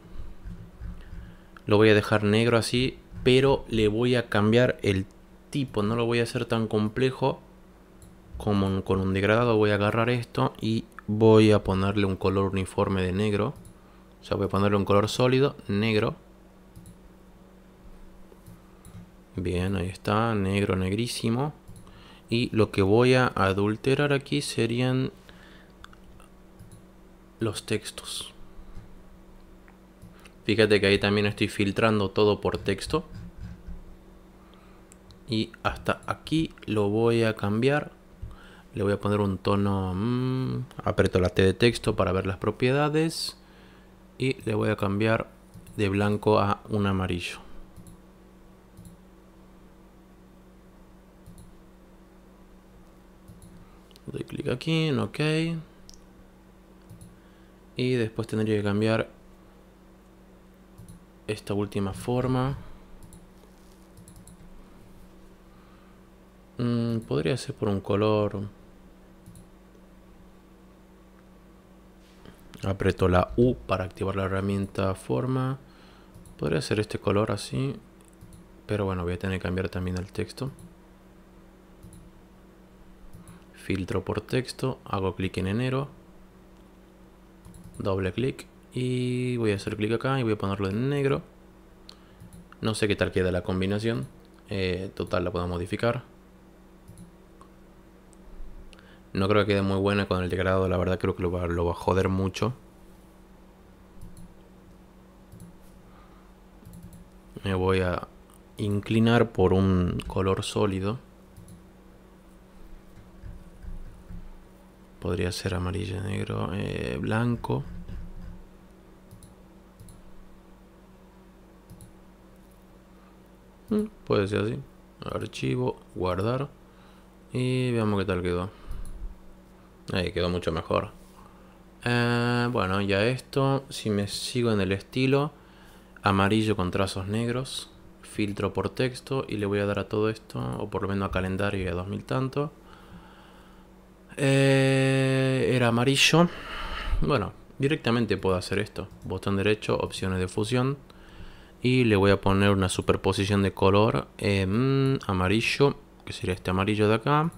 Lo voy a dejar negro así, pero le voy a cambiar el tipo. No lo voy a hacer tan complejo como un, con un degradado. Voy a agarrar esto y... voy a ponerle un color uniforme de negro. O sea, voy a ponerle un color sólido, negro. Bien, ahí está, negro, negrísimo. Y lo que voy a adulterar aquí serían los textos. Fíjate que ahí también estoy filtrando todo por texto. Y hasta aquí lo voy a cambiar. Le voy a poner un tono, mmm, aprieto la T de texto para ver las propiedades. Y le voy a cambiar de blanco a un amarillo. Doy clic aquí en OK. Y después tendría que cambiar esta última forma. Mm, podría ser por un color... Aprieto la U para activar la herramienta forma. Podría ser este color así. Pero bueno, voy a tener que cambiar también el texto. Filtro por texto. Hago clic en enero. Doble clic. Y voy a hacer clic acá y voy a ponerlo en negro. No sé qué tal queda la combinación. Eh, total, la puedo modificar. No creo que quede muy buena con el degradado, la verdad creo que lo va, lo va a joder mucho. Me voy a inclinar por un color sólido. Podría ser amarillo, negro, eh, blanco. Mm, puede ser así. Archivo, guardar. Y veamos qué tal quedó. Ahí quedó mucho mejor. Eh, bueno, ya esto. Si me sigo en el estilo. Amarillo con trazos negros. Filtro por texto. Y le voy a dar a todo esto. O por lo menos a calendario y a dos mil tanto. Eh, era amarillo. Bueno, directamente puedo hacer esto. Botón derecho, opciones de fusión. Y le voy a poner una superposición de color. Eh, amarillo. Que sería este amarillo de acá.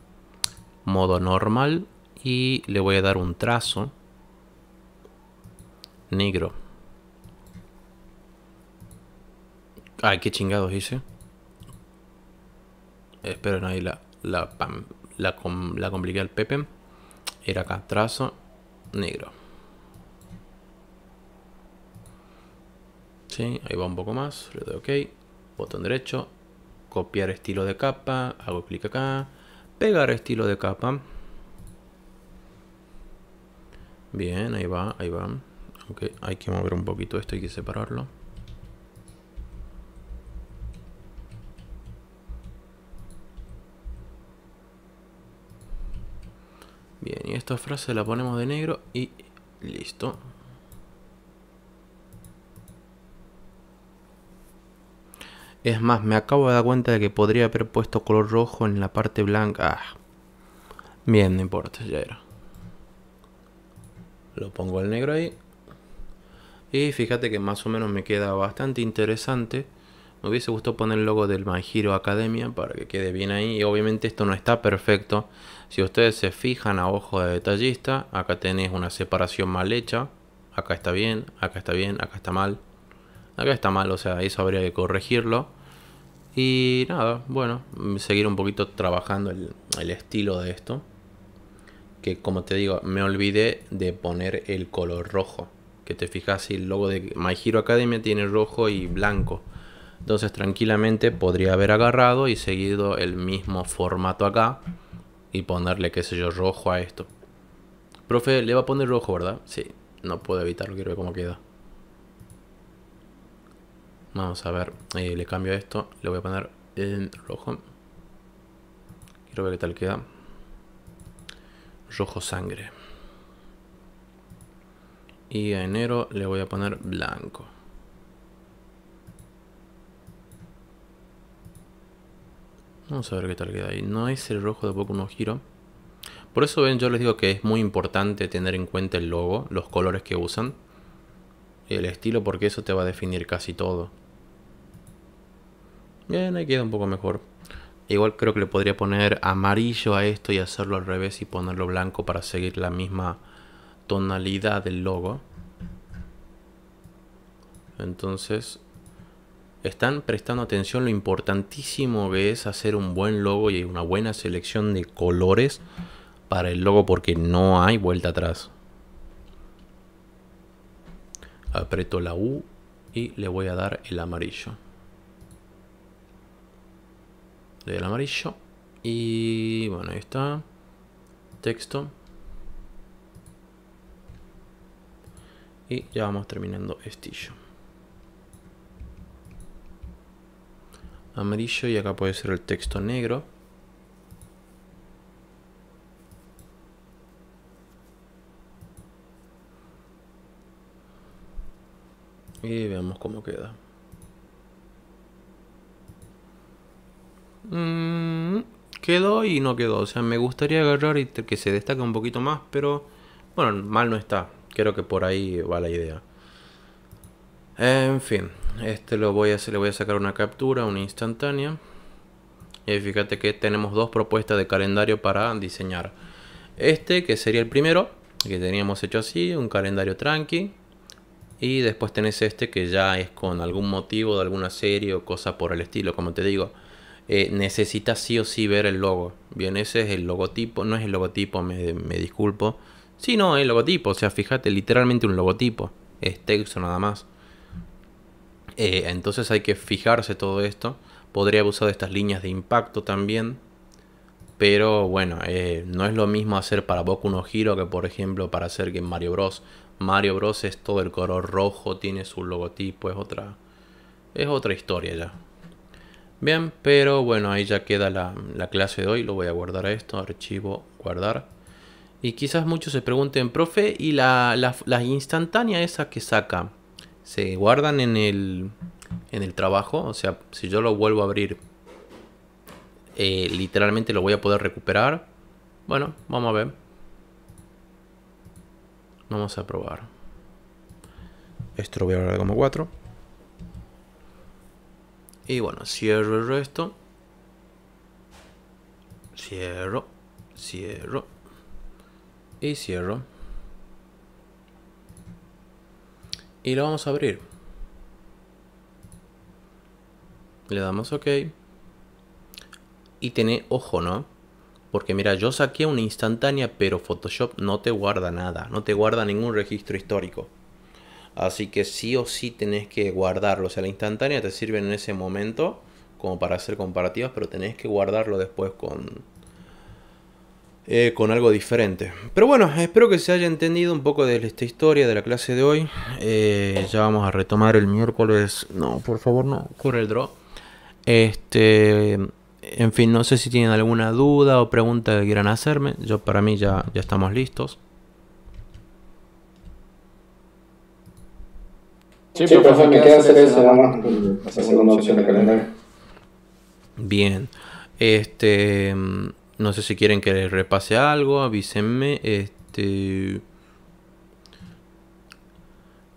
Modo normal. Y le voy a dar un trazo negro. Ay, qué chingados hice. Esperen ahí la la, pam, la, com, la compliqué al Pepe. Era acá, trazo negro. Sí, ahí va un poco más. Le doy OK. Botón derecho. Copiar estilo de capa. Hago clic acá. Pegar estilo de capa. Bien, ahí va, ahí va. Aunque okay, hay que mover un poquito esto, hay que separarlo. Bien, y esta frase la ponemos de negro y listo. Es más, me acabo de dar cuenta de que podría haber puesto color rojo en la parte blanca. Ah. Bien, no importa, ya era. Lo pongo al negro ahí. Y fíjate que más o menos me queda bastante interesante. Me hubiese gustado poner el logo del My Hero Academia para que quede bien ahí. Y obviamente esto no está perfecto. Si ustedes se fijan a ojo de detallista, acá tenés una separación mal hecha. Acá está bien, acá está bien, acá está mal. Acá está mal, o sea, eso habría que corregirlo. Y nada, bueno, seguir un poquito trabajando el, el estilo de esto. Que como te digo, me olvidé de poner el color rojo. Que te fijas, el logo de My Hero Academia tiene rojo y blanco. Entonces tranquilamente podría haber agarrado y seguido el mismo formato acá. Y ponerle, qué sé yo, rojo a esto. Profe, le va a poner rojo, ¿verdad? Sí, no puedo evitarlo, quiero ver cómo queda. Vamos a ver, eh, le cambio esto, le voy a poner en rojo. Quiero ver qué tal queda. Rojo sangre. Y a enero le voy a poner blanco. Vamos a ver qué tal queda ahí. No es el rojo de Boku no Hero. Por eso ven, yo les digo que es muy importante tener en cuenta el logo, los colores que usan, el estilo, porque eso te va a definir casi todo. Bien, ahí queda un poco mejor. Igual creo que le podría poner amarillo a esto y hacerlo al revés y ponerlo blanco para seguir la misma tonalidad del logo. Entonces, están prestando atención lo importantísimo que es hacer un buen logo y una buena selección de colores para el logo, porque no hay vuelta atrás. Aprieto la U y le voy a dar el amarillo. Le doy el amarillo. Y bueno, ahí está. Texto. Y ya vamos terminando estillo. Amarillo y acá puede ser el texto negro. Y veamos cómo queda. Mm, quedó y no quedó. O sea, me gustaría agarrar y que se destaque un poquito más. Pero, bueno, mal no está. Creo que por ahí va la idea. En fin. Este lo voy a hacer, le voy a sacar una captura, una instantánea. Y fíjate que tenemos dos propuestas de calendario para diseñar. Este, que sería el primero, que teníamos hecho así, un calendario tranqui. Y después tenés este que ya es con algún motivo de alguna serie o cosa por el estilo. Como te digo, eh, necesitas sí o sí ver el logo. Bien, ese es el logotipo. No es el logotipo, me, me disculpo. Sí, no, el logotipo. O sea, fíjate, literalmente un logotipo. Es texto nada más. Eh, entonces hay que fijarse todo esto. Podría haber usado estas líneas de impacto también. Pero bueno, eh, no es lo mismo hacer para Boku no Hero que por ejemplo para hacer que Mario Bros. Mario Bros es todo el color rojo, tiene su logotipo, es otra, es otra historia ya. Bien, pero bueno, ahí ya queda la, la clase de hoy. Lo voy a guardar a esto, archivo, guardar. Y quizás muchos se pregunten, profe, ¿y la, la, la instantánea esa que saca? ¿Se guardan en el, en el trabajo? O sea, si yo lo vuelvo a abrir, eh, literalmente lo voy a poder recuperar. Bueno, vamos a ver. Vamos a probar. Esto lo voy a guardar como cuatro. Y bueno, cierro el resto. Cierro, cierro y cierro. Y lo vamos a abrir. Le damos OK. Y tiene ojo, ¿no? Porque mira, yo saqué una instantánea, pero Photoshop no te guarda nada. No te guarda ningún registro histórico. Así que sí o sí tenés que guardarlo. O sea, la instantánea te sirve en ese momento como para hacer comparativas, pero tenés que guardarlo después con... Eh, con algo diferente. Pero bueno, espero que se haya entendido un poco de esta historia de la clase de hoy. Eh, ya vamos a retomar el miércoles. No, por favor, no. Corre el draw. Este, en fin, no sé si tienen alguna duda o pregunta que quieran hacerme. Yo, para mí, ya, ya estamos listos. Sí, sí, profe, me queda hacer eso, mamá. La segunda opción de calendario. Bien. Este... No sé si quieren que les repase algo, avísenme. Este...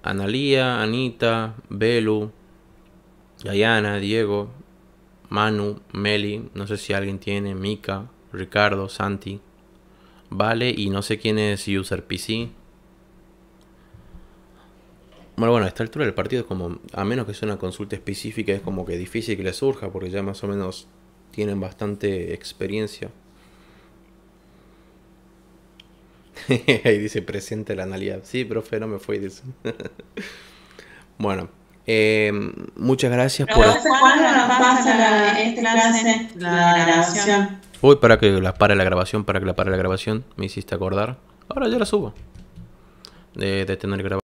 Analía, Anita, Belu, Dayana, Diego, Manu, Meli, no sé si alguien tiene, Mika, Ricardo, Santi, Vale, y no sé quién es User P C. Bueno, bueno, a esta altura del partido es como, a menos que sea una consulta específica, es como que difícil que le surja, porque ya más o menos tienen bastante experiencia. Ahí dice, presente la analidad. Sí, profe, no me fue, dice. Bueno, eh, muchas gracias por... ¿Cuándo nos pasa la, esta clase, la grabación? Uy, para que la pare la grabación, para que la pare la grabación. Me hiciste acordar. Ahora ya la subo. De, de tener grabado.